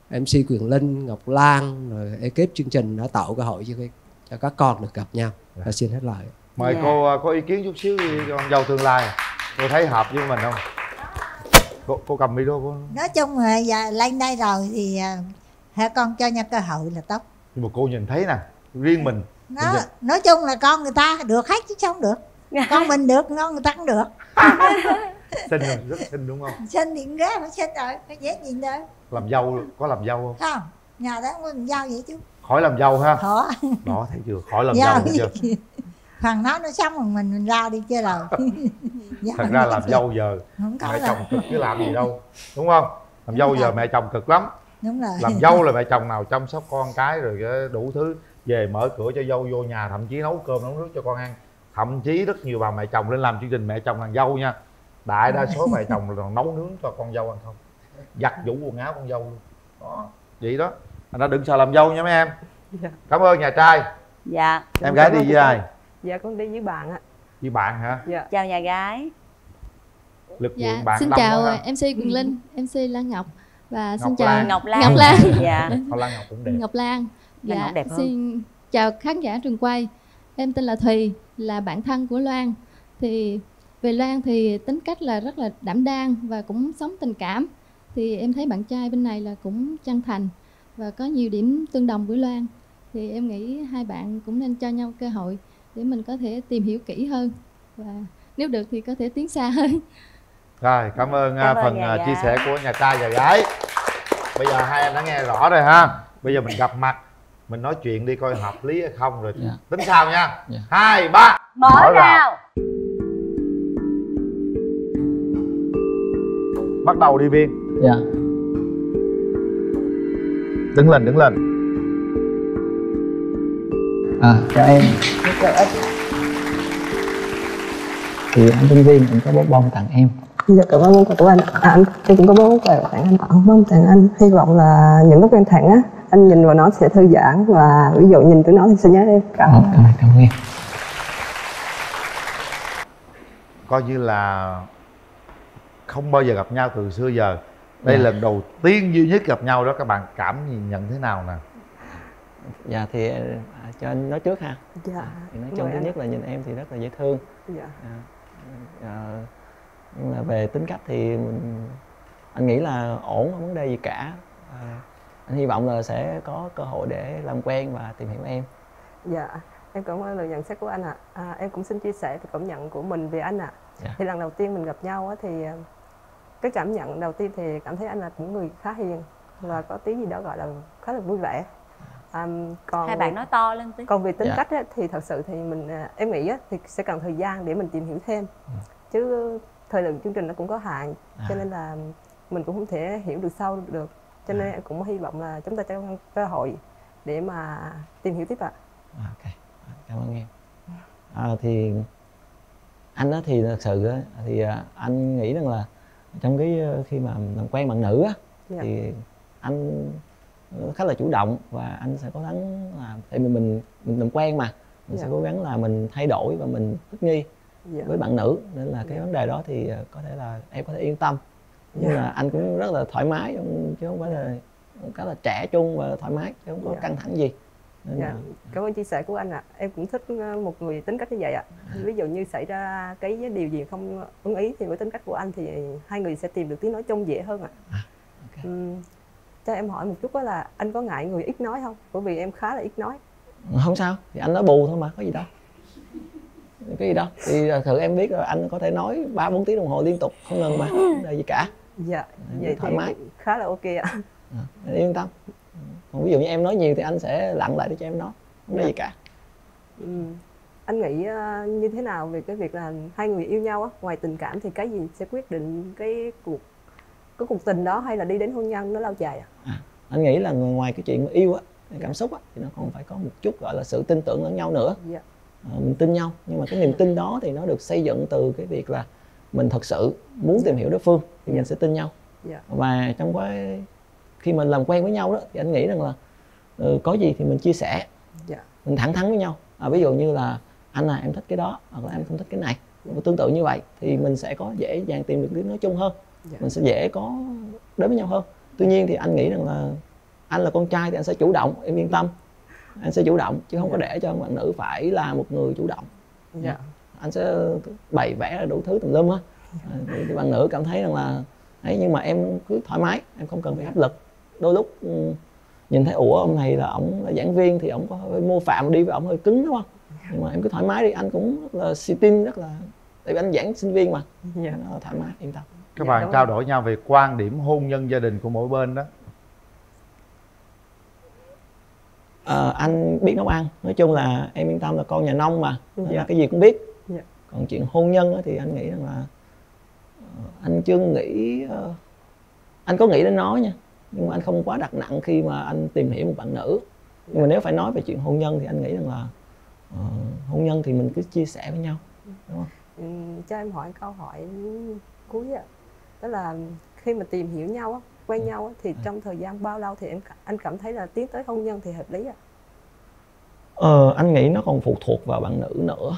em xê Quyền Linh, Ngọc Lan rồi ekip chương trình đã tạo cơ hội cho, cho các con được gặp nhau. yeah. à, Xin hết lời. Mời yeah. cô có ý kiến chút xíu con giàu tương lai. Cô thấy hợp với mình không? Cô, cô cầm video cô. Nói chung là lên đây rồi thì hai con cho nhau cơ hội là tốt. Nhưng mà cô nhìn thấy nè, riêng mình nó, mình nói chung là con người ta được hết chứ không được. Con mình được, con người ta cũng được. Xinh rồi, rất xinh đúng không? Xinh thì ghé phải xinh rồi, phải dễ nhìn thôi. Làm dâu, có làm dâu không? Không, nhà đó không có làm dâu vậy chứ. Khỏi làm dâu ha? Đó, đó thấy chưa, khỏi làm dâu thấy chưa? Thằng nó nó sống bằng mình, mình ra đi chơi rồi. Thật ra làm dâu giờ, mẹ chồng cực chứ làm gì đâu, đúng không? Làm dâu giờ mẹ chồng cực lắm. Đúng rồi. Làm dâu là mẹ chồng nào chăm sóc con cái rồi đủ thứ. Về mở cửa cho dâu vô nhà, thậm chí nấu cơm nấu nước cho con ăn. Thậm chí rất nhiều bà mẹ chồng lên làm chương trình mẹ chồng nàng dâu nha. Đại đa số mẹ chồng là nấu nướng cho con dâu ăn không. Giặt vũ quần áo con dâu luôn. Đó, vậy đó. Anh đã đừng sợ làm dâu nha mấy em. Dạ. Cảm ơn nhà trai. Dạ. Em gái đi với ai? Dạ con đi với bạn ạ. Với bạn hả? Dạ. Chào nhà gái. Lực dạ. lượng bạn. Xin chào em xê Quyền Linh, em xê Lan Ngọc. Và Ngọc xin chào Lan. Ngọc Lan. Ngọc Lan. Dạ. Ngọc Lan Ngọc cũng đẹp. Ngọc Lan. Dạ. Ngọc đẹp hơn. Xin chào khán giả trường quay. Em tên là Thùy, là bạn thân của Loan. Thì về Loan thì tính cách là rất là đảm đang và cũng sống tình cảm. Thì em thấy bạn trai bên này là cũng chân thành và có nhiều điểm tương đồng với Loan. Thì em nghĩ hai bạn cũng nên cho nhau cơ hội để mình có thể tìm hiểu kỹ hơn và nếu được thì có thể tiến xa hơn. Rồi, cảm ơn, cảm ơn phần dạ. chia sẻ của nhà trai và gái. Bây giờ hai em đã nghe rõ rồi ha. Bây giờ mình gặp mặt, mình nói chuyện đi coi hợp lý hay không rồi yeah. tính sao nha. yeah. Hai, ba, mở, mở nào. Bắt đầu đi Viên. Dạ yeah. Đứng lên, đứng lên. À, chào em. Thì anh Vinh Viên cũng có bó bông tặng em. Dạ, cảm ơn của anh. À, anh thì cũng có bốn quà tặng anh. Cảm ơn tặng anh. Hy vọng là những lúc em thẳng á, anh nhìn vào nó sẽ thư giãn, và ví dụ nhìn tụi nó thì sẽ nhớ em. Cảm ơn. Cảm ơn em. Coi như là không bao giờ gặp nhau từ xưa giờ. Đây là lần đầu tiên duy nhất gặp nhau đó, các bạn cảm nhận thế nào nè? Dạ thì à, cho anh nói trước ha. Dạ. Thì nói chung thứ nhất là nhìn em thì rất là dễ thương. Dạ. À, à, nhưng mà về tính cách thì mình, anh nghĩ là ổn, không vấn đề gì cả. À, anh hy vọng là sẽ có cơ hội để làm quen và tìm hiểu em. Dạ. Em cảm ơn lời nhận xét của anh ạ. À. À, em cũng xin chia sẻ về cảm nhận của mình về anh ạ. À. Dạ. Thì lần đầu tiên mình gặp nhau á, thì cái cảm nhận đầu tiên thì cảm thấy anh là một người khá hiền và có tí gì đó gọi là khá là vui vẻ. À, còn hai bạn nói to lên tí. Còn về tính dạ. cách ấy, thì thật sự thì mình em nghĩ ấy, thì sẽ cần thời gian để mình tìm hiểu thêm. Ừ. Chứ thời lượng chương trình nó cũng có hạn, à. cho nên là mình cũng không thể hiểu được sâu được. Cho nên à. em cũng hy vọng là chúng ta sẽ có cơ hội để mà tìm hiểu tiếp ạ. À. Ok, cảm ơn em. À, thì anh ấy thì thật sự ấy, thì anh nghĩ rằng là trong cái khi mà làm quen bạn nữ ấy, dạ. thì anh khá là chủ động, và anh sẽ cố gắng là tại vì mình mình làm quen mà mình dạ. sẽ cố gắng là mình thay đổi và mình thích nghi dạ. với bạn nữ, nên là cái dạ. vấn đề đó thì có thể là em có thể yên tâm. Nhưng dạ. là anh cũng rất là thoải mái, chứ không phải là khá là trẻ trung và thoải mái, chứ không có dạ. căng thẳng gì. Nên dạ. là... Cảm ơn chia sẻ của anh ạ. À. Em cũng thích một người tính cách như vậy ạ. À. Ví dụ như xảy ra cái điều gì không ưng ý thì với tính cách của anh thì hai người sẽ tìm được tiếng nói chung dễ hơn ạ. À. À, okay. uhm, Cho em hỏi một chút đó là anh có ngại người ít nói không? Bởi vì em khá là ít nói. Không sao, thì anh nói bù thôi mà, có gì đâu. Cái gì đâu, thì thử em biết rồi, anh có thể nói ba bốn tiếng đồng hồ liên tục, không ngừng mà, không có gì cả. Dạ, em vậy thoải mái. Khá là ok ạ. À, anh yên tâm. Còn ví dụ như em nói nhiều thì anh sẽ lặng lại để cho em nói, không có dạ. gì cả. Ừ. Anh nghĩ như thế nào về cái việc là hai người yêu nhau á, ngoài tình cảm thì cái gì sẽ quyết định cái cuộc Cái cuộc tình đó hay là đi đến hôn nhân nó lâu dài à? À, anh nghĩ là ngoài cái chuyện yêu á, cảm xúc á, thì nó còn phải có một chút gọi là sự tin tưởng lẫn nhau nữa. Yeah. À, mình tin nhau, nhưng mà cái niềm tin đó thì nó được xây dựng từ cái việc là mình thật sự muốn tìm hiểu đối phương thì yeah. mình sẽ tin nhau. Yeah. Và trong cái khi mình làm quen với nhau đó thì anh nghĩ rằng là ừ, có gì thì mình chia sẻ, yeah. mình thẳng thắn với nhau. À, ví dụ như là anh à em thích cái đó, hoặc là em không thích cái này, yeah. tương tự như vậy thì mình sẽ có dễ dàng tìm được tiếng nói chung hơn. Dạ. Mình sẽ dễ có đến với nhau hơn. Tuy nhiên thì anh nghĩ rằng là anh là con trai thì anh sẽ chủ động, em yên tâm. Anh sẽ chủ động, chứ không dạ. có để cho bạn nữ phải là một người chủ động. Dạ. Anh sẽ bày vẽ đủ thứ tùm lum á. Thì bạn nữ cảm thấy rằng là ấy, nhưng mà em cứ thoải mái, em không cần phải áp lực. Đôi lúc nhìn thấy ủa ông này là ổng là giảng viên thì ổng có hơi mô phạm, đi với ổng hơi cứng đúng không? Nhưng mà em cứ thoải mái đi, anh cũng rất là si tin, rất là tại vì anh giảng sinh viên mà. Dạ. Nó thoải mái, yên tâm. Các dạ, bạn trao đổi nhau về quan điểm hôn nhân gia đình của mỗi bên đó. À, anh biết nấu ăn, nói chung là em yên tâm là con nhà nông mà, dạ. là cái gì cũng biết. Dạ. Còn chuyện hôn nhân thì anh nghĩ rằng là anh chưa nghĩ, anh có nghĩ đến nó nha, nhưng mà anh không quá đặt nặng khi mà anh tìm hiểu một bạn nữ. Nhưng mà nếu phải nói về chuyện hôn nhân thì anh nghĩ rằng là hôn nhân thì mình cứ chia sẻ với nhau, đúng không? Ừ, cho em hỏi câu hỏi cuối ạ, đó là khi mà tìm hiểu nhau, quen nhau thì trong thời gian bao lâu thì em anh cảm thấy là tiến tới hôn nhân thì hợp lý ạ? Ờ, anh nghĩ nó còn phụ thuộc vào bạn nữ nữa.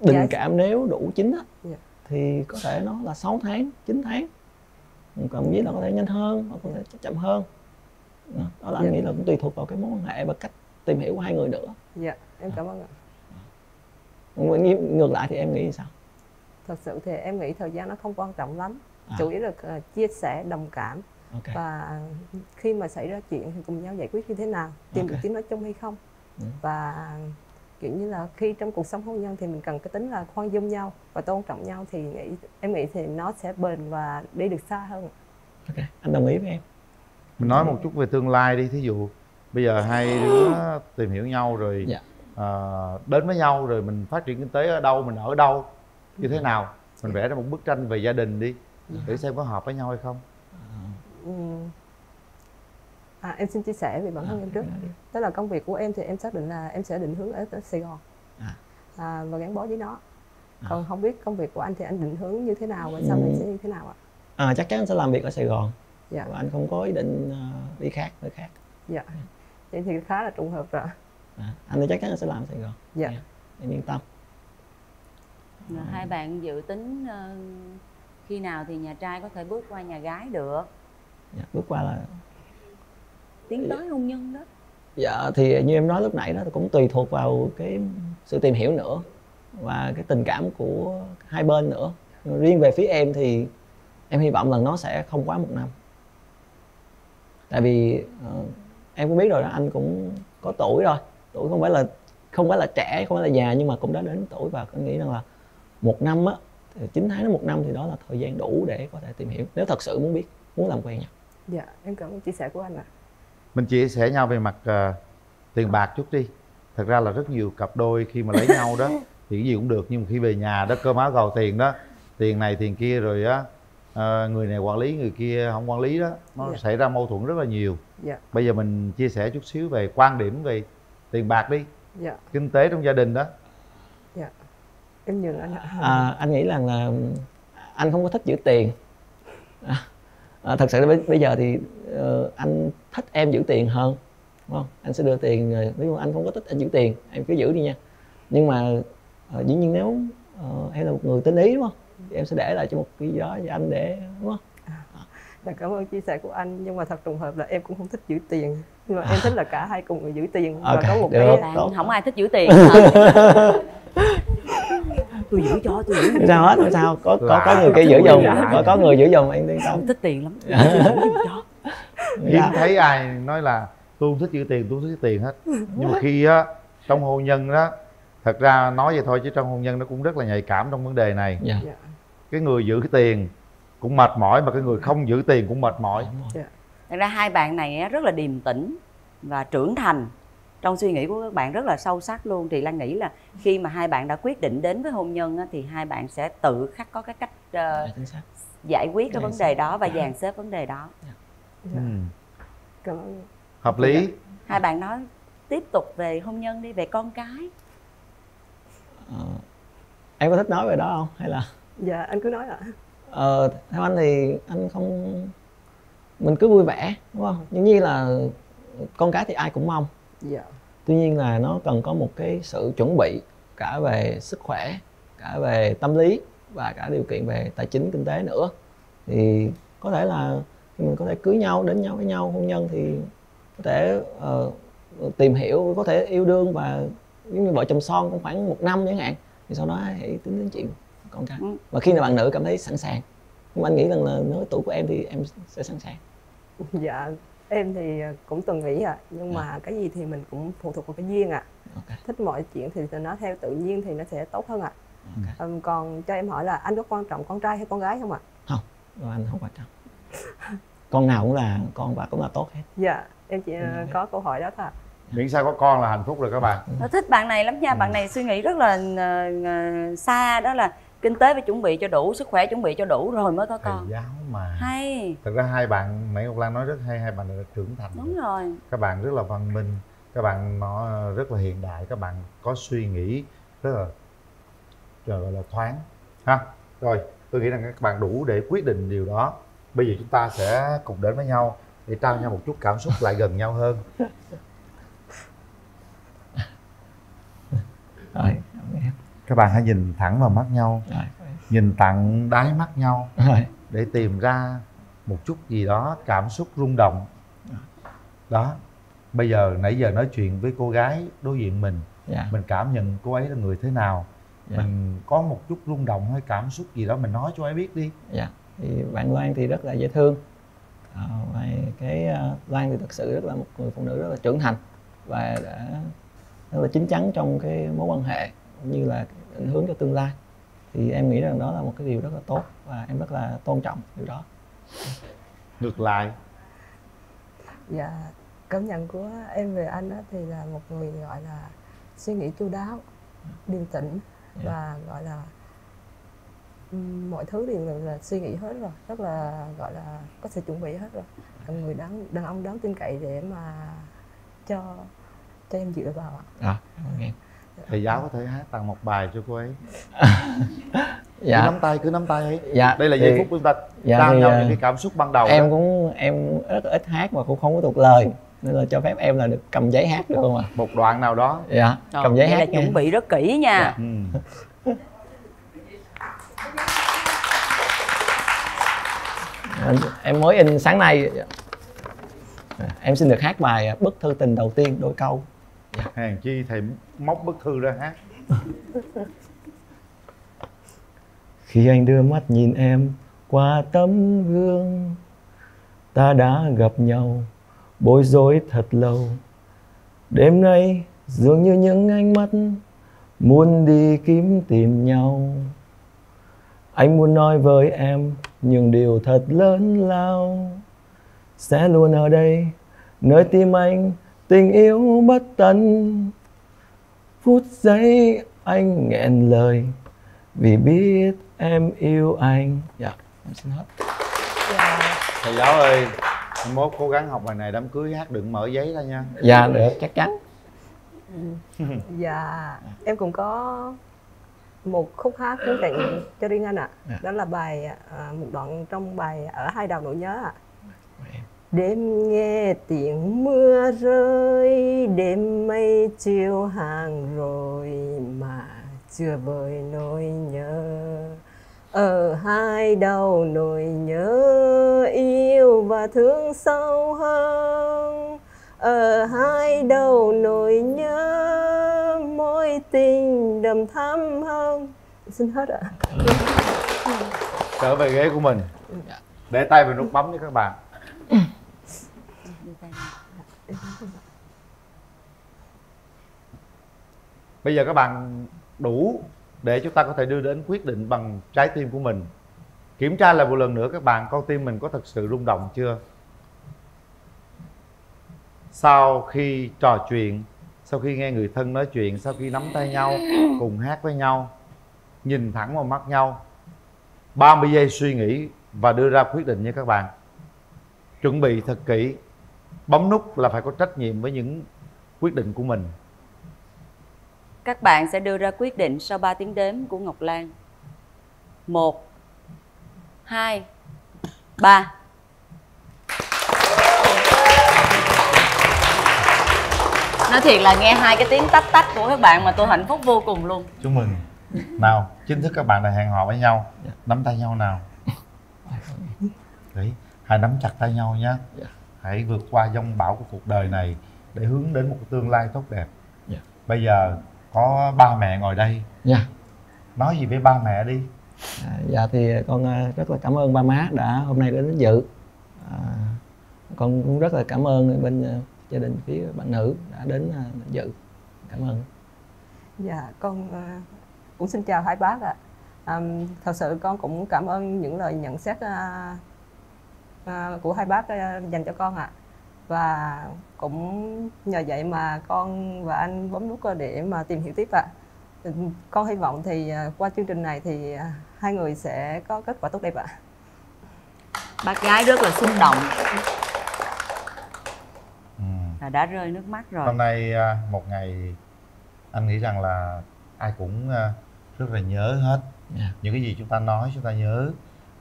Tình dạ. cảm nếu đủ chín á, dạ. thì có thể nó là sáu tháng, chín tháng, còn biết là có thể nhanh hơn hoặc có thể chậm hơn. Đó là anh dạ. nghĩ là cũng tùy thuộc vào cái mối quan hệ và cách tìm hiểu của hai người nữa. Dạ, em cảm ơn ạ. Ngược lại thì em nghĩ sao? Thật sự thì em nghĩ thời gian nó không quan trọng lắm, à. chủ yếu là chia sẻ, đồng cảm, okay. và khi mà xảy ra chuyện thì cùng nhau giải quyết như thế nào, tìm okay. được tiếng nói chung hay không. Ừ. Và kiểu như là khi trong cuộc sống hôn nhân thì mình cần cái tính là khoan dung nhau và tôn trọng nhau, thì nghĩ, em nghĩ thì nó sẽ bền và đi được xa hơn. Ok, anh đồng ý với em. Mình nói một chút về tương lai đi, thí dụ bây giờ hai đứa tìm hiểu nhau rồi, dạ. à, đến với nhau rồi mình phát triển kinh tế ở đâu, mình ở đâu, như thế nào, mình vẽ ra một bức tranh về gia đình đi để xem có hợp với nhau hay không. À, em xin chia sẻ về bản thân em trước, tức là công việc của em thì em xác định là em sẽ định hướng ở Sài Gòn à, và gắn bó với nó. Còn không biết công việc của anh thì anh định hướng như thế nào và sau này sẽ như thế nào ạ? À, chắc chắn anh sẽ làm việc ở Sài Gòn, dạ. và anh không có ý định đi khác nơi khác. Dạ. Vậy thì khá là trùng hợp rồi. À, anh thì chắc chắn là sẽ làm ở Sài Gòn. Dạ. Dạ. Em yên tâm. Rồi, à. Hai bạn dự tính uh, khi nào thì nhà trai có thể bước qua nhà gái được? Dạ, bước qua là tiến tới hôn nhân đó. Dạ, thì như em nói lúc nãy đó cũng tùy thuộc vào cái sự tìm hiểu nữa và cái tình cảm của hai bên nữa. Riêng về phía em thì em hy vọng là nó sẽ không quá một năm. Tại vì uh, em cũng biết rồi đó, anh cũng có tuổi rồi, tuổi không phải là không phải là trẻ, không phải là già nhưng mà cũng đã đến tuổi, và anh nghĩ rằng là một năm á, chín tháng đến một năm thì đó là thời gian đủ để có thể tìm hiểu nếu thật sự muốn biết, muốn làm quen nhau. Dạ, em cảm ơn chia sẻ của anh ạ. À. Mình chia sẻ nhau về mặt uh, tiền bạc chút đi. Thật ra là rất nhiều cặp đôi khi mà lấy nhau đó thì cái gì cũng được, nhưng mà khi về nhà đó cơm áo gạo tiền đó, tiền này tiền kia rồi á, uh, người này quản lý người kia không quản lý đó, nó dạ. xảy ra mâu thuẫn rất là nhiều. Dạ. Bây giờ mình chia sẻ chút xíu về quan điểm về tiền bạc đi. Dạ. Kinh tế trong gia đình đó. Dạ. Em nhường anh ạ. À, anh nghĩ rằng là anh không có thích giữ tiền. À, à, thật sự bây giờ thì uh, anh thích em giữ tiền hơn, đúng không? Anh sẽ đưa tiền, nếu mà anh không có thích anh giữ tiền, em cứ giữ đi nha. Nhưng mà uh, dĩ nhiên nếu uh, em là một người tinh ý, đúng không? Thì em sẽ để lại cho một cái gì đó cho anh để, đúng không? Là cảm ơn chia sẻ của anh, nhưng mà thật trùng hợp là em cũng không thích giữ tiền, nhưng mà em thích là cả hai cùng giữ tiền, và okay, có một cái bạn không ai thích giữ tiền. Tôi giữ cho, tôi giữ không sao hết, không sao, có có có người kia giữ giùm, có có người giữ giùm, em yên tâm. Không thích tiền lắm, hiếm thấy ai nói là tôi không thích giữ tiền, tôi không thích tiền hết. Nhưng mà khi á trong hôn nhân đó, thật ra nói vậy thôi chứ trong hôn nhân nó cũng rất là nhạy cảm trong vấn đề này. Yeah. Cái người giữ cái tiền cũng mệt mỏi, mà cái người không giữ tiền cũng mệt mỏi. Yeah. Thật ra hai bạn này rất là điềm tĩnh và trưởng thành, trong suy nghĩ của các bạn rất là sâu sắc luôn. Thì Lan nghĩ là khi mà hai bạn đã quyết định đến với hôn nhân thì hai bạn sẽ tự khắc có cái cách uh, giải quyết cái vấn đề đó và dàn xếp vấn đề đó. Yeah. Yeah. Hợp lý. Hai bạn nói tiếp tục về hôn nhân đi, về con cái. Ờ, em có thích nói về đó không hay là? Dạ anh cứ nói ạ. Ờ, theo anh thì anh không, mình cứ vui vẻ, đúng không? Dĩ nhiên là con cái thì ai cũng mong. Dạ. Tuy nhiên là nó cần có một cái sự chuẩn bị cả về sức khỏe, cả về tâm lý và cả điều kiện về tài chính kinh tế nữa. Thì có thể là mình có thể cưới nhau, đến nhau với nhau, hôn nhân thì có thể uh, tìm hiểu, có thể yêu đương và giống như vợ chồng son cũng khoảng một năm chẳng hạn, thì sau đó hãy tính đến chuyện con cái. Và khi nào bạn nữ cảm thấy sẵn sàng, nhưng mà anh nghĩ rằng là nếu tuổi của em thì em sẽ sẵn sàng. Dạ em thì cũng từng nghĩ ạ, à, nhưng mà à. cái gì thì mình cũng phụ thuộc vào cái duyên ạ. À. Okay. Thích mọi chuyện thì nó theo tự nhiên thì nó sẽ tốt hơn ạ. À. Okay. Um, còn cho em hỏi là anh có quan trọng con trai hay con gái không ạ? À? Không, anh không quan trọng. Con nào cũng là con và cũng là tốt hết. Dạ em chỉ ừ. có câu hỏi đó thôi. Miễn sao có con là hạnh phúc rồi các bạn. Nó thích bạn này lắm nha, bạn này suy nghĩ rất là uh, xa, đó là kinh tế phải chuẩn bị cho đủ, sức khỏe chuẩn bị cho đủ rồi mới có con. Thầy giáo mà. Hay. Thật ra hai bạn, nãy Ngọc Lan nói rất hay, hai bạn đã trưởng thành. Đúng rồi. rồi. Các bạn rất là văn minh, các bạn nó rất là hiện đại, các bạn có suy nghĩ rất là gọi là thoáng. Ha. Rồi, tôi nghĩ rằng các bạn đủ để quyết định điều đó. Bây giờ chúng ta sẽ cùng đến với nhau để trao nhau một chút cảm xúc, lại gần nhau hơn. Rồi. Các bạn hãy nhìn thẳng vào mắt nhau, rồi. nhìn tận đáy mắt nhau, rồi. để tìm ra một chút gì đó cảm xúc rung động. Đó, bây giờ nãy giờ nói chuyện với cô gái đối diện mình, dạ. mình cảm nhận cô ấy là người thế nào, dạ. mình có một chút rung động hay cảm xúc gì đó mình nói cho ấy biết đi. Dạ, thì bạn Loan thì rất là dễ thương, à, cái Loan thì thật sự rất là một người phụ nữ rất là trưởng thành và đã rất là chín chắn trong cái mối quan hệ, như là định hướng cho tương lai. Thì em nghĩ rằng đó là một cái điều rất là tốt và em rất là tôn trọng điều đó. Ngược lại, dạ, cảm nhận của em về anh đó thì là một người gọi là suy nghĩ chu đáo, điềm tĩnh, dạ. và gọi là mọi thứ thì là suy nghĩ hết rồi, rất là gọi là có sự chuẩn bị hết rồi, là người đáng, đàn ông đáng tin cậy để mà cho cho em dựa vào ạ. À, okay. Thầy giáo có thể hát tặng một bài cho cô ấy. Dạ. Cứ nắm tay, cứ nắm tay ấy. Dạ. Đây là giây phút chúng ta trao dạ, nhau những cái cảm xúc ban đầu. Em đó. cũng em rất ít hát mà cũng không có thuộc lời. nên là cho phép em là được cầm giấy hát được không ạ? À? Một đoạn nào đó. Dạ. Rồi, cầm giấy hát là nha. Chuẩn bị rất kỹ nha. Dạ. Ừ. Em mới in sáng nay. Em xin được hát bài Bức thư tình đầu tiên đôi câu. Hèn chi thầy móc bức thư ra hát. Khi anh đưa mắt nhìn em qua tấm gương, ta đã gặp nhau bối rối thật lâu. Đêm nay dường như những ánh mắt muốn đi kiếm tìm nhau. Anh muốn nói với em những điều thật lớn lao, sẽ luôn ở đây nơi tim anh tình yêu bất tận. Phút giây anh nghẹn lời vì biết em yêu anh. Dạ, em xin hết. Thầy giáo ơi, em mốt cố gắng học bài này đám cưới hát đừng mở giấy ra nha. Dạ được, chắc chắn. Dạ, em cũng có một khúc hát cũng tặng cho riêng anh ạ. À. Đó là bài một đoạn trong bài Ở Hai Đầu Nỗi Nhớ ạ. À. Đêm nghe tiếng mưa rơi, đêm mây chiều hàng rồi mà chưa vơi nỗi nhớ. Ở hai đầu nỗi nhớ, yêu và thương sâu hơn. Ở hai đầu nỗi nhớ, mối tình đầm thắm hơn. Xin hết ạ. Trở về ghế của mình. Để tay vào nút bấm nha các bạn. Bây giờ các bạn đủ để chúng ta có thể đưa đến quyết định bằng trái tim của mình. Kiểm tra lại một lần nữa các bạn, con tim mình có thật sự rung động chưa? Sau khi trò chuyện, sau khi nghe người thân nói chuyện, sau khi nắm tay nhau, cùng hát với nhau, nhìn thẳng vào mắt nhau, ba mươi giây suy nghĩ và đưa ra quyết định nha các bạn. Chuẩn bị thật kỹ. Bấm nút là phải có trách nhiệm với những quyết định của mình. Các bạn sẽ đưa ra quyết định sau ba tiếng đếm của Ngọc Lan. Một hai ba. Nói thiệt là nghe hai cái tiếng tách tách của các bạn mà tôi hạnh phúc vô cùng luôn. Chúc mừng. Nào, chính thức các bạn đã hẹn hò với nhau. Nắm tay nhau nào. Đấy, hãy nắm chặt tay nhau nhé. Hãy vượt qua dông bão của cuộc đời này để hướng đến một tương lai tốt đẹp. Yeah. Bây giờ có ba mẹ ngồi đây. Yeah. Nói gì với ba mẹ đi. À, dạ thì con rất là cảm ơn ba má đã hôm nay đến dự. À, con cũng rất là cảm ơn bên gia đình phía bạn nữ đã đến dự. Cảm ơn. Dạ con cũng xin chào hai bác ạ. À, thật sự con cũng cảm ơn những lời nhận xét của hai bác dành cho con ạ. À. Và cũng nhờ vậy mà con và anh bấm nút để mà tìm hiểu tiếp ạ. À. Con hy vọng thì qua chương trình này thì hai người sẽ có kết quả tốt đẹp ạ. À. Bác gái rất là xung động. Ừ. Đã rơi nước mắt rồi. Hôm nay một ngày anh nghĩ rằng là ai cũng rất là nhớ hết. Yeah. Những cái gì chúng ta nói chúng ta nhớ,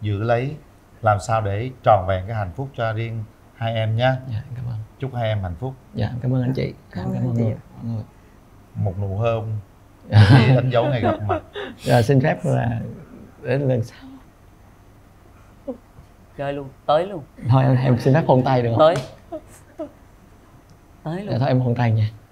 giữ lấy, làm sao để tròn vẹn cái hạnh phúc cho riêng hai em nhé. Dạ, cảm ơn. Chúc hai em hạnh phúc. Dạ, cảm ơn anh chị. Cảm, cảm ơn mọi người. Một nụ hôn để đánh dấu ngày gặp mặt. Dạ, xin phép là đến lần sau. Chơi luôn, tới luôn. Thôi em, em xin phép hôn tay được không? Tới. Tới luôn. Dạ, thôi em hôn tay nha.